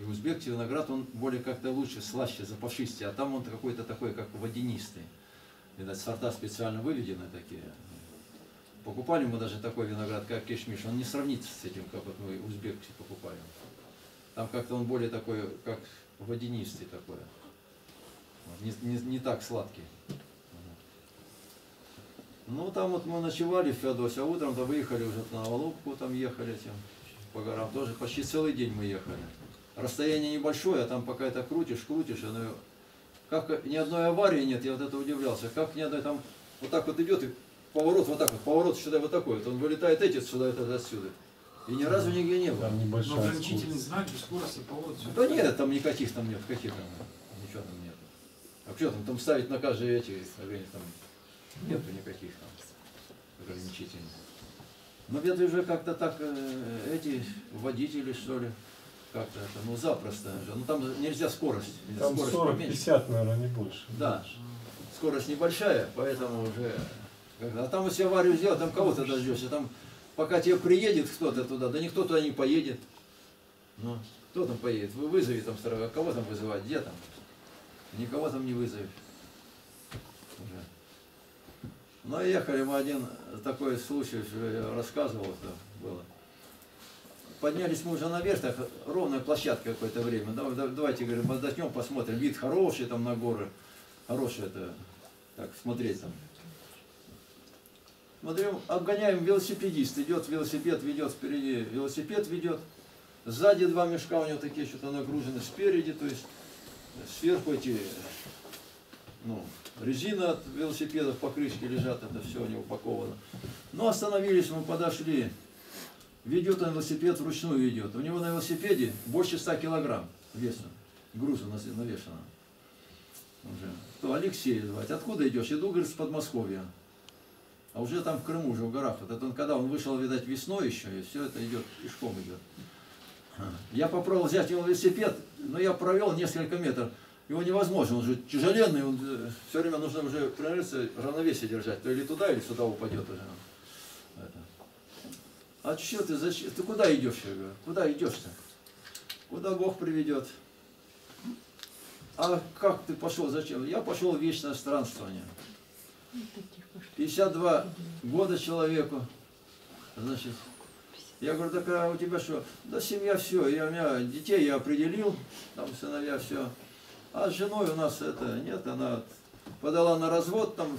И узбекский виноград, он более как-то лучше, слаще, запашистее, а там он какой-то такой, как водянистый. Видать, сорта специально выведены такие. Покупали мы даже такой виноград, как кишмиш, он не сравнится с этим, как вот мы узбекский покупаем. Там как-то он более такой, как водянистый такой. Не так сладкий. Ну, там вот мы ночевали в Феодосе, а утром-то выехали уже на Алубку, там ехали этим, по горам. Тоже почти целый день мы ехали. Расстояние небольшое, а там пока это крутишь, оно... Как ни одной аварии нет, я вот это удивлялся. Как ни одной там... Вот так вот идет и... Поворот сюда вот такой вот, он вылетает эти сюда, это отсюда. И ни разу нигде не было. Но ограничительный знак, скорость и поворот. Да нет, там никаких там нет, каких там, ничего там нет. А что там ставить на каждый эти, там нету никаких там ограничительных. Но где-то уже как-то так эти водители, что ли, как-то это, ну запросто же. Ну там нельзя скорость. Там скорость 40-50, наверное, не больше. Да, скорость небольшая, поэтому уже... А там если аварию сделать, там кого-то дождешься, там пока тебе приедет кто-то туда, да никто туда не поедет. Ну, кто там поедет? Вы вызови там строго, кого там вызывать, где там? Никого там не вызовешь. Но ехали мы, один такой случай рассказывал, что было. Поднялись мы уже наверх, так ровная площадка какое-то время. Давайте, говорим, отдохнем, посмотрим, вид хороший там на горы, хороший это, так смотреть там. Смотрим, обгоняем, велосипедист идет, велосипед ведет, впереди велосипед ведет, сзади 2 мешка у него такие что-то нагружены, спереди, то есть сверху эти, ну, резина от велосипедов, покрышки лежат, это все у него упаковано. Но остановились, мы подошли, ведет он велосипед, вручную ведет, у него на велосипеде больше 100 килограмм веса, груза навешено. Уже. Кто, Алексей звать, откуда идешь? Иду, говорит, с Подмосковья. А уже там в Крыму, уже в горах. Вот это он, когда он вышел, видать, весной еще, и все это идет, пешком идет. Я попробовал взять его велосипед, но я провел несколько метров. Его невозможно, он же тяжеленный, он, все время нужно уже прорыться, равновесие держать. То или туда, или сюда упадет уже. Это. А что ты, зачем? Ты куда идешь? Я говорю, куда идешь-то? Куда Бог приведет? А как ты пошел, зачем? Я пошел в вечное странствование. 52 года человеку, значит, я говорю, так а у тебя что? Да семья все, у меня детей я определил, там сыновья все, а с женой у нас это, нет, она подала на развод, там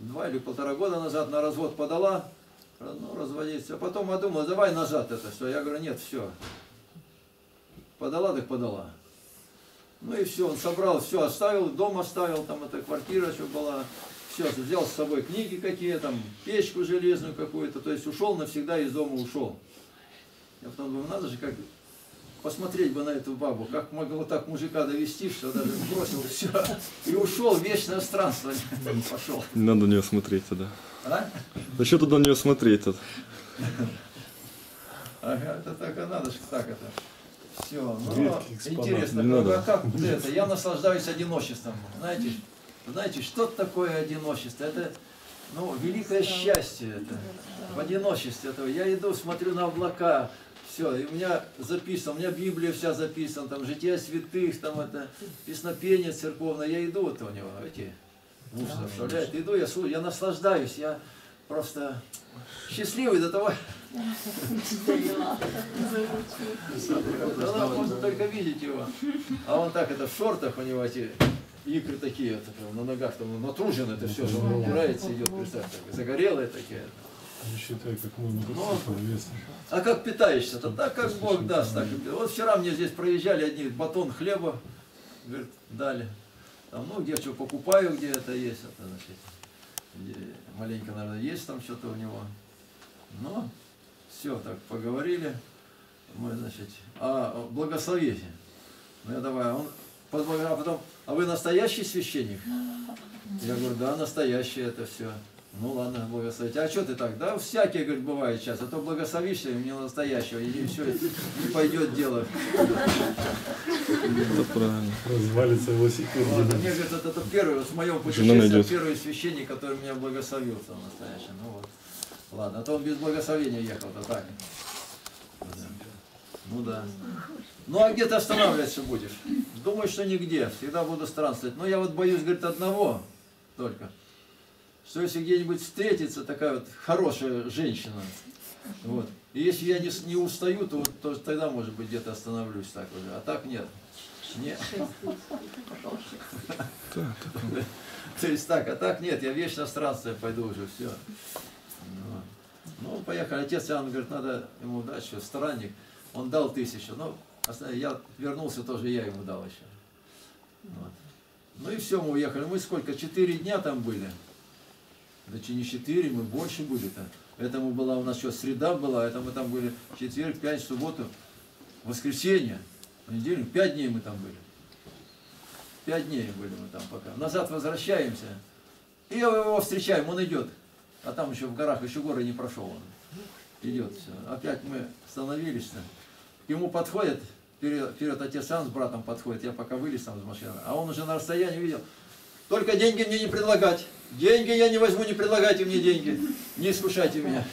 2 или 1,5 года назад на развод подала, ну, разводиться, а потом одумала, давай назад это все, я говорю, нет, все, подала так подала. Ну и все, он собрал, все оставил, дом оставил, там эта квартира еще была, все, взял с собой книги какие, там, печку железную какую-то, то есть ушел навсегда, из дома ушел. Я потом думаю, надо же, как посмотреть бы на эту бабу, как могло так мужика довести, что даже бросил все и ушел в вечное странство, пошел. Не надо на нее смотреть-то, да. А? Да что туда на нее смотреть-то? Ага, это так, а надо же так это. Все, ну, интересно, а как это? Я наслаждаюсь одиночеством. Знаете, что такое одиночество? Это, ну, великое счастье. Это. В одиночестве этого. Я иду, смотрю на облака, все, и у меня записано, у меня Библия вся записана, там жития святых, там это песнопение церковное. Я иду, вот у него, эти муж заставляет. Иду, я слушаю, я наслаждаюсь, я просто счастливый до того. Она может только видеть его. А он так это в шортах у него эти икры такие, это, на ногах там натружен это все, что он убирается, идет, представьте, загорелые такие. Я считаю, как мой мотоцикл вес. А как питаешься-то? Так как Бог даст. Так. Вот вчера мне здесь проезжали одни, батон хлеба, говорит, дали. Там, ну, где что покупаю, где это есть, это значит. Маленько, наверное, есть там что-то у него. Но все, так поговорили. Мы, значит, а благословите. Ну, я давай, он позвонил, а потом, а вы настоящий священник? Я говорю, да, настоящий это все. Ну ладно, благословите. А что ты так? Да, всякие, говорит, бывает сейчас. А то благословишься, и мне настоящего, и все, не пойдет дело. Это правильно. Развалится его секунду. Ладно, мне, говорит, это первый, в моем путешествии, первый священник, который меня благословил, там настоящий. Ну вот. Ладно, а то он без благословения ехал-то так. Ну да. Ну а где ты останавливаться будешь? Думаю, что нигде. Всегда буду странствовать. Но я вот боюсь, говорит, одного только. Что если где-нибудь встретится такая вот хорошая женщина, вот, и если я не устаю, то, тогда, может быть, где-то остановлюсь так уже, а так нет. Нет. То есть так, а так нет, я вечно в странстве пойду уже, все. Ну, поехали. Отец Иоанн, говорит, надо ему дать еще, странник, он дал 1000, но я вернулся, тоже я ему дал еще. Вот. Ну и все, мы уехали, мы сколько, 4 дня там были. Да не 4, мы больше были-то. Это мы была, у нас что, среда была, это мы там были четверг, пятницу, субботу, воскресенье, неделю, 5 дней мы там были. 5 дней были мы там пока. Назад возвращаемся, и его встречаем, он идет. А там еще в горах, еще горы не прошел он. Идет все. Опять мы остановились-то. Ему подходит, вперед отец Иоанн с братом подходит, я пока вылез там из машины, а он уже на расстоянии видел. Только деньги мне не предлагать. Деньги я не возьму, не предлагайте мне деньги. Не искушайте меня.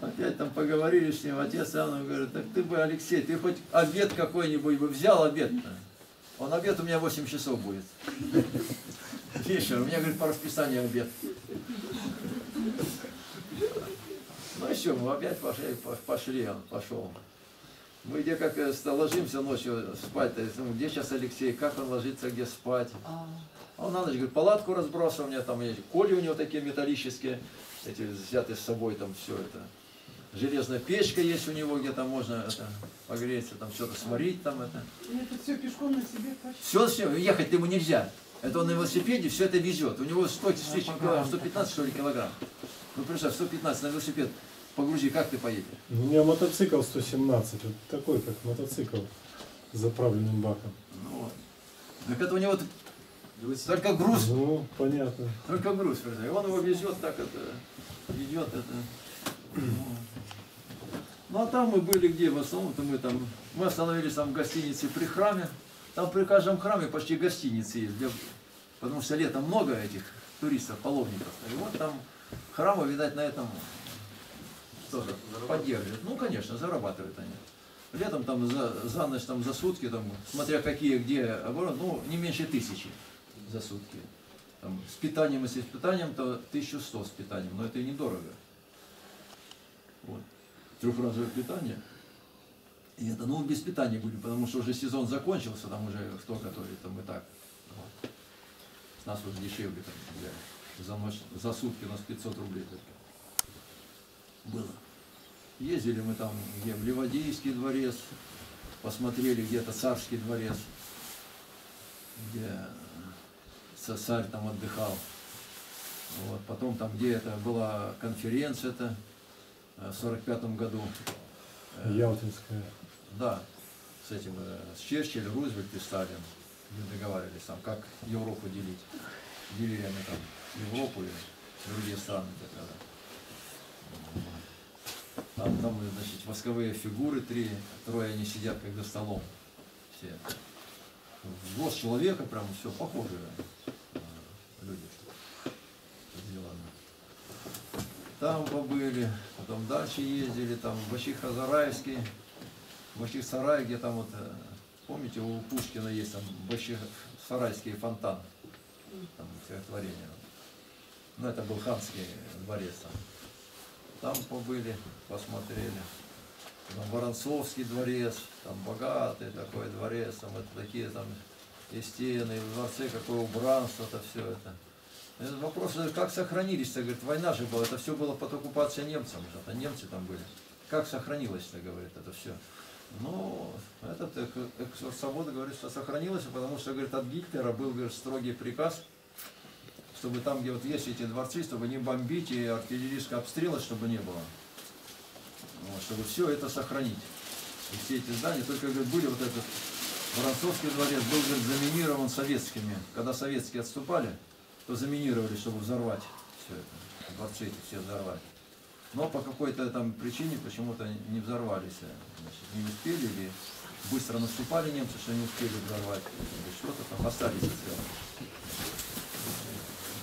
Опять там поговорили с ним. Отец Иоанн говорит, так ты бы, Алексей, ты хоть обед какой-нибудь бы взял обед-то. Он обед у меня 8 часов будет. Вечер. У меня, говорит, по расписанию обед. Ну и все, мы опять пошли, он пошел. Мы где как ложимся ночью спать, где сейчас Алексей, как он ложится, где спать. Он на ночь, говорит, палатку разбросил, у меня там есть коли у него такие металлические, эти взяты с собой, там все это. Железная печка есть у него, где там можно это, погреться, там что-то сварить, там это. И это все пешком на себе? Все, ехать ему нельзя. Это он на велосипеде все это везет. У него 100 тысяч килограмм, 115 что ли килограмм. Ну представь, 115 на велосипед. Погрузи, как ты поедешь? У меня мотоцикл 117, вот такой, как мотоцикл с заправленным баком. Ну вот. Так это у него только груз. Ну, понятно. Только груз, и он его везет, так это, идет это. Ну а там мы были где, в основном-то мы остановились там в гостинице при храме. Там при каждом храме почти гостиницы есть, потому что летом много этих туристов, паломников. И вот там храмы, видать, на этом... Тоже поддерживают. Ну, конечно, зарабатывают они. Летом там за ночь, там за сутки, там, смотря какие, где оборот, ну, не меньше 1000 за сутки. Там, с питанием, если с питанием, то 1100 с питанием, но это и недорого. Вот. Трехразовое питание. И это, ну, без питания будем, потому что уже сезон закончился, там уже кто готовит, там и так. Вот. С нас уже дешевле там, за ночь, за сутки у нас 500 рублей только. Было. Ездили мы там где, в Ливадийский дворец, посмотрели где-то царский дворец, где царь там отдыхал. Вот. Потом там, где это была конференция-то в 1945 году. Ялтинская. Да, с этим, с Черчилль, Рузвельт и Сталин договаривались там, как Европу делить. Делили они там Европу и другие страны. Там, значит, восковые фигуры три, трое они сидят как за столом. Все. Рост человека, прям все похожие люди. Там побыли, потом дальше ездили, там в Башихазарайский, Башихсарай, где там вот, помните, у Пушкина есть там Башихсарайский фонтан, там стихотворение. Ну, это был ханский дворец там. Там побыли, посмотрели. Там Воронцовский дворец, там богатый такой дворец, там это такие там и стены, и в дворце какое убранство-то все это. Вопрос, как сохранились-то, говорит, война же была, это все было под оккупацией немцам, а немцы там были. Как сохранилось-то, говорит, это все. Ну, этот экскурсовод говорит, что сохранилось, потому что, говорит, от Гитлера был, говорит, строгий приказ, чтобы там, где вот есть эти дворцы, чтобы не бомбить и артиллерийского обстрела, чтобы не было. Вот, чтобы все это сохранить. И все эти здания, только, говорит, были вот этот Воронцовский дворец, был, говорит, заминирован советскими. Когда советские отступали, то заминировали, чтобы взорвать все это. Дворцы эти все взорвали. Но по какой-то там причине почему-то не взорвались. Значит, не успели или быстро наступали немцы, что не успели взорвать. Что-то там остались от этого.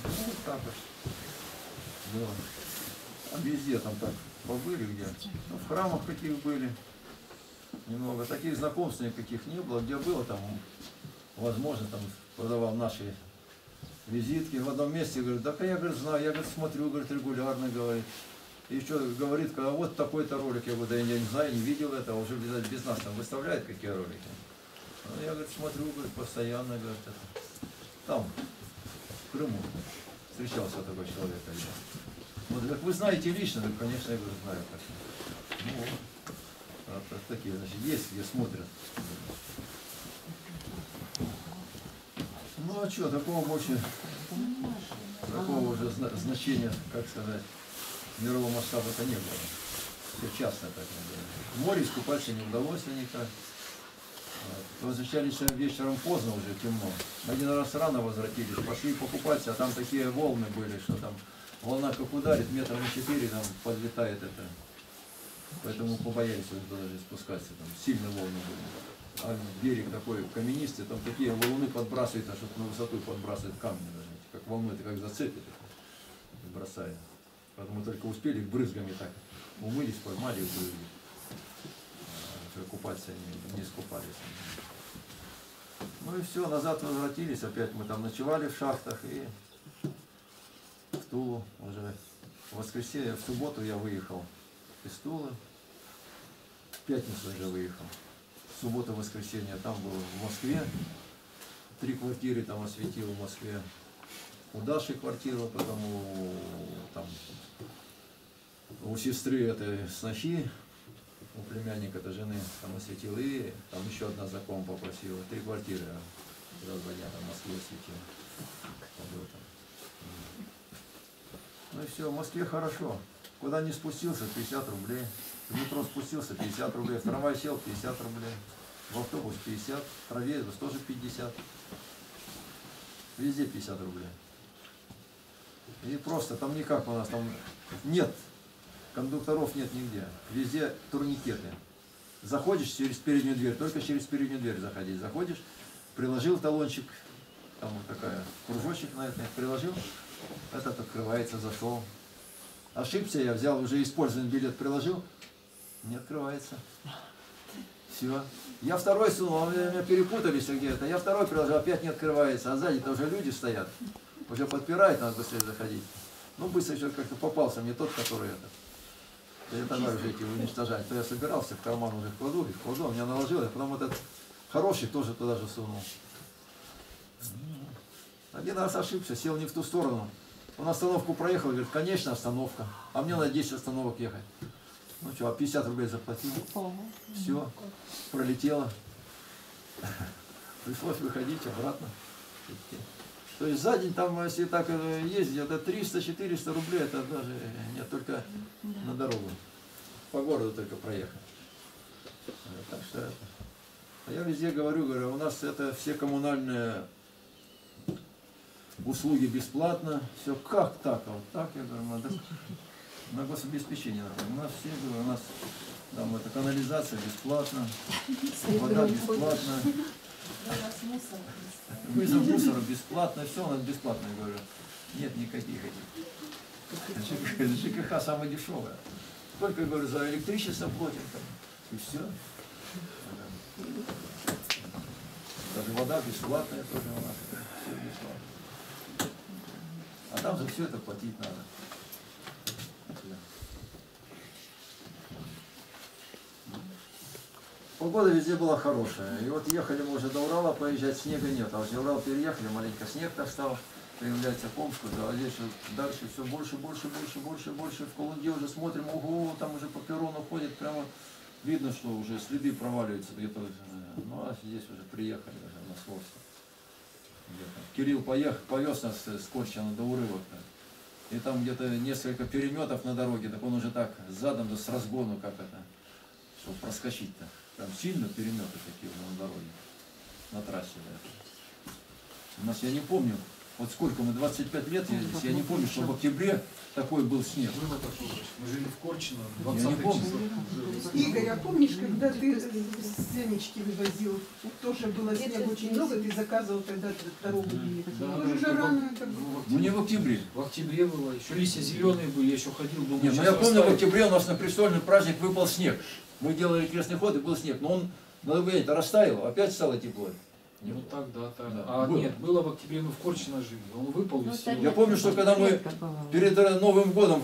Ну, так вот. Было. А везде там так побыли где. Ну, в храмах каких были. Немного. Таких знакомств никаких не было. Где было там, возможно, там продавал наши визитки в одном месте, говорит, да я, говорит, знаю, я, говорит, смотрю, говорит, регулярно, говорит. И еще говорит, когда вот такой-то ролик, я говорю, да я не знаю, не видел этого, уже без нас там выставляют какие ролики. Ну, я, говорит, смотрю, говорит, постоянно, говорит, это. Там, в Крыму, встречался такой человек. Вот, как вы знаете лично, так, конечно, я, говорит, знаю. Ну, вот, вот такие, значит, есть, где смотрят. Ну а что, такого больше, такого уже значения, как сказать, мирового масштаба-то не было. Все частно так не было. В море искупаться не удалось никак. Вот. Возвращались вечером поздно, уже темно. Один раз рано возвратились, пошли покупаться, а там такие волны были, что там волна как ударит, метров на 4 там подлетает это. Поэтому побоялись даже спускаться, там сильные волны были. А берег такой каменистый, там такие валуны подбрасывают, а чтобы на высоту подбрасывают камни, даже, как волной, это как зацепит, бросает. Поэтому только успели брызгами так умылись, поймали и брызгали. А, купаться не скупались. Ну и все, назад возвратились, опять мы там ночевали в шахтах и в Тулу уже. В воскресенье, в субботу я выехал из Тулы, в пятницу уже выехал. Суббота-воскресенье там был в Москве, 3 квартиры там осветил в Москве, у Даши квартиру, потом у сестры этой снохи, у племянника этой жены там осветил, и там еще одна знакомая попросила, 3 квартиры, раз бы я там в Москве осветил. Ну и все, в Москве хорошо, куда не спустился, 50 рублей. В метро спустился, 50 рублей, в трамвай сел, 50 рублей, в автобус 50, в троллейбус тоже 50, везде 50 рублей. И просто там никак у нас, там нет, кондукторов нет нигде, везде турникеты. Заходишь через переднюю дверь, только через переднюю дверь заходить, заходишь, приложил талончик, там вот такая, кружочек на это приложил, этот открывается, зашел. Ошибся, я взял уже использованный билет, приложил, не открывается. Все. Я второй сунул, у меня перепутались где-то. Я второй приложил, опять не открывается. А сзади-то уже люди стоят. Уже подпирают, надо быстрее заходить. Ну, быстро еще как-то попался мне тот, который это. Я тогда уже эти уничтожать. То я собирался, в карман уже кладу, их кладу, меня наложил. Я потом этот хороший тоже туда же сунул. Один раз ошибся, сел не в ту сторону. Он остановку проехал, говорит, конечно, остановка. А мне на 10 остановок ехать. Ну что, 50 рублей заплатил, все, пролетело. Пришлось выходить обратно. То есть за день там, если так ездить, это 300-400 рублей, это даже нет, только на дорогу. По городу только проехать. Так что я везде говорю, у нас это все коммунальные услуги бесплатно. Все как так, а вот так, я говорю, на гособеспечение. У нас все, у нас там это канализация бесплатна, вода бесплатна. Вызов мусора бесплатно, все у нас бесплатно, я говорю. Нет никаких этих. ЖКХ самое дешевое. Только, я говорю, за электричество платим. И все. Даже вода бесплатная тоже у нас. Все бесплатно. А там за все это платить надо. Погода везде была хорошая. И вот ехали мы уже до Урала, поезжать снега нет. А уже Урал переехали, маленько снег достал. Появляется Комску, а здесь дальше все больше. В Калуге уже смотрим, ого, там уже по перрону ходит. Прямо видно, что уже следы проваливаются где-то. Ну а здесь уже приехали, уже на Московске. Кирилл поехал, повез нас с Корчино до Урыва. И там где-то несколько переметов на дороге, так он уже так задом, да с разгону как это, чтобы проскочить-то. Там сильно переметы такие на дороге, на трассе. У нас, я не помню, вот сколько мы 25 лет ездились, я не помню, что в октябре такой был снег. Мы жили в Корчино, 20 числа. Игорь, а помнишь, когда ты семечки вывозил, тоже было снег очень много, ты заказывал тогда дорогу? Тоже же рано это было. Ну не в октябре. В октябре было, еще листья зеленые были, я еще ходил. Думал, нет, но я помню, в октябре у нас на престольный праздник выпал снег. Мы делали крестный ход, и был снег, но он, надо понять, растаял, опять стало тепло. Ну так, да, так. Да. А было. Нет, было в октябре, мы в Корчино жили, он выпал и все. Я помню, что когда мы перед Новым годом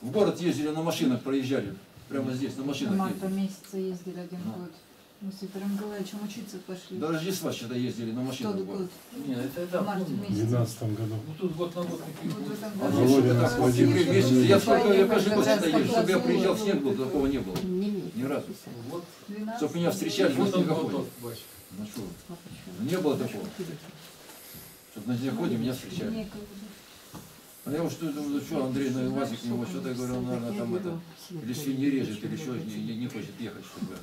в город ездили, на машинах проезжали, прямо здесь, на машинах. Марта месяца ездили один год. Мы с Виктором Николаевичем учиться пошли. До Рождества что-то ездили на машину. Год. Нет, это март месяц. В 2012 году. Ну тут год на год. Я каждый год сюда езжу, чтобы я приезжал, в снег был, такого не было. Ни разу. Чтобы меня встречали, вот он готов. Ну что, не было такого. Чтобы на снегоходе меня встречали. А я уж думаю, что Андрей на УАЗик его что-то, говорю, он, наверное, там это, или свиньи режет, или еще не хочет ехать, чтобы...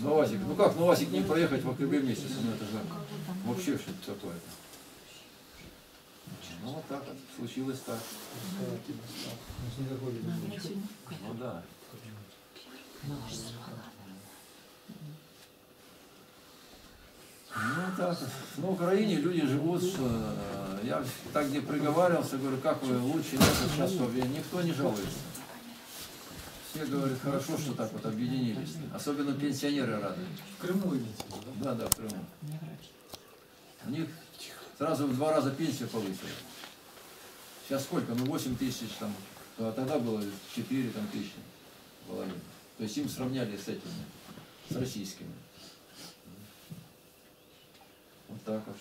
Новазик. Ну как Новазик не проехать в октябре месяце? Ну это же вообще что-то такое. Ну вот так вот. Случилось так. Ну да. Ну так. На Украине люди живут. Я так где приговаривался, говорю, как вы лучше, сейчас никто не жалуется. Все говорят, хорошо, что так вот объединились. Особенно пенсионеры рады. В Крыму идите, да? Да, да, в Крыму. У них сразу в 2 раза пенсия повысилась. Сейчас сколько? Ну 8 тысяч там. А тогда было 4 там, тысячи. Половина. То есть им сравняли с этими, с российскими. Вот так вот.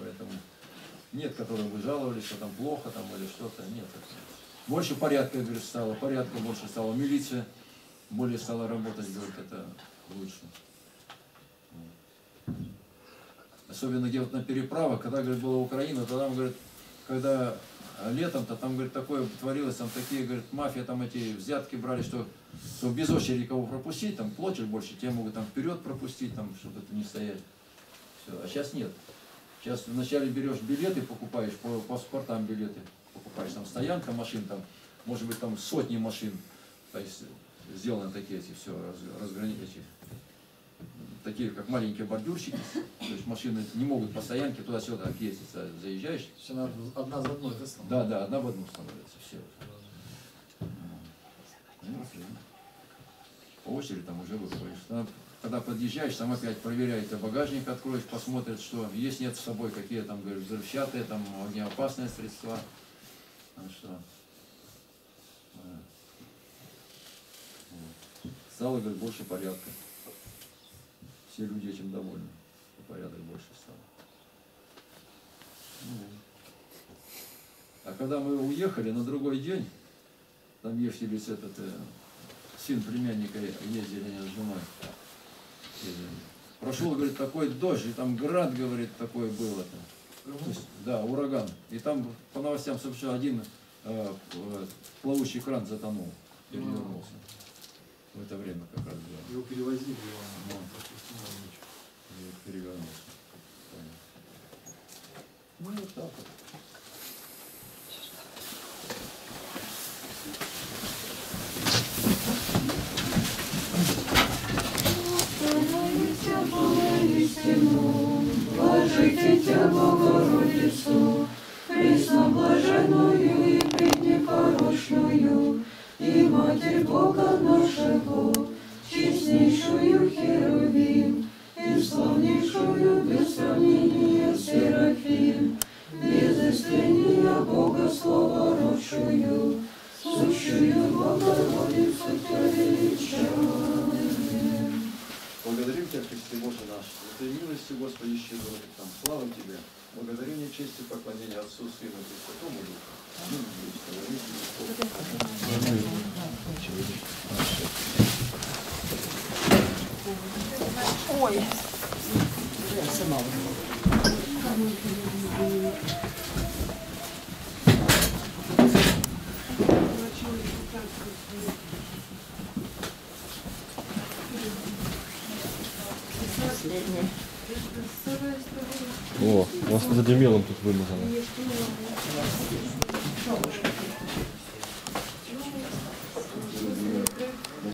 Поэтому нет, которые бы жаловались, что там плохо там или что-то. Нет. Больше порядка, говорит, стало, порядка больше стало, милиция более стала работать, говорит, это лучше. Особенно где вот на переправах, когда, говорит, была Украина, то там, говорит, когда летом-то там, говорит, такое творилось, там такие, говорит, мафия, там эти взятки брали, что без очереди кого пропустить, там платишь больше, те могут там вперед пропустить, там, чтобы это не стоять. Все. А сейчас нет. Сейчас вначале берешь билеты, покупаешь, по паспортам билеты. Покупаешь там стоянка машин, там, может быть, там сотни машин, то есть сделаны такие эти все разграничивающие, такие как маленькие бордюрщики, то есть машины не могут по стоянке туда-сюда ездить, заезжаешь. Все одна за одной, да? Да, да, одна в одну становится, все. По очереди там уже выходишь. Когда подъезжаешь, там опять проверяют, багажник откроешь, посмотрят, что есть, нет с собой, какие там, говоришь, взрывчатые, там огнеопасные средства. Ну что? Вот. Стало, говорит, больше порядка. Все люди этим довольны. Порядок больше стало. Ну, А когда мы уехали на другой день, там Евсевиц, этот сын племянника, ездили с женой, прошел, говорит, такой дождь, и там град, говорит, такой был. Есть, да, ураган. И там по новостям сообщил, один плавучий кран затонул, перевернулся. В это время как раз было. Его перевозили, перевернулся. Ну, вот так вот. Поклоняйся Ему, положите Тя Богородицу, пресноблаженную и преднепорочную, и Матерь Бога нашего, честнейшую Херувим, и славнейшую без сравнения Серафим, без истления Бога Слова родшую, сущую Богородицу Тя величаем. Благодарим Тебя, Христе Боже наш, за Твоей милостью, Господи, щедрый к нам. Слава Тебе! Благодарение, честь и поклонение Отцу, Сыну и Святому Духу. Аминь. Ой! Я сама О, у вас задемелом тут вымазано.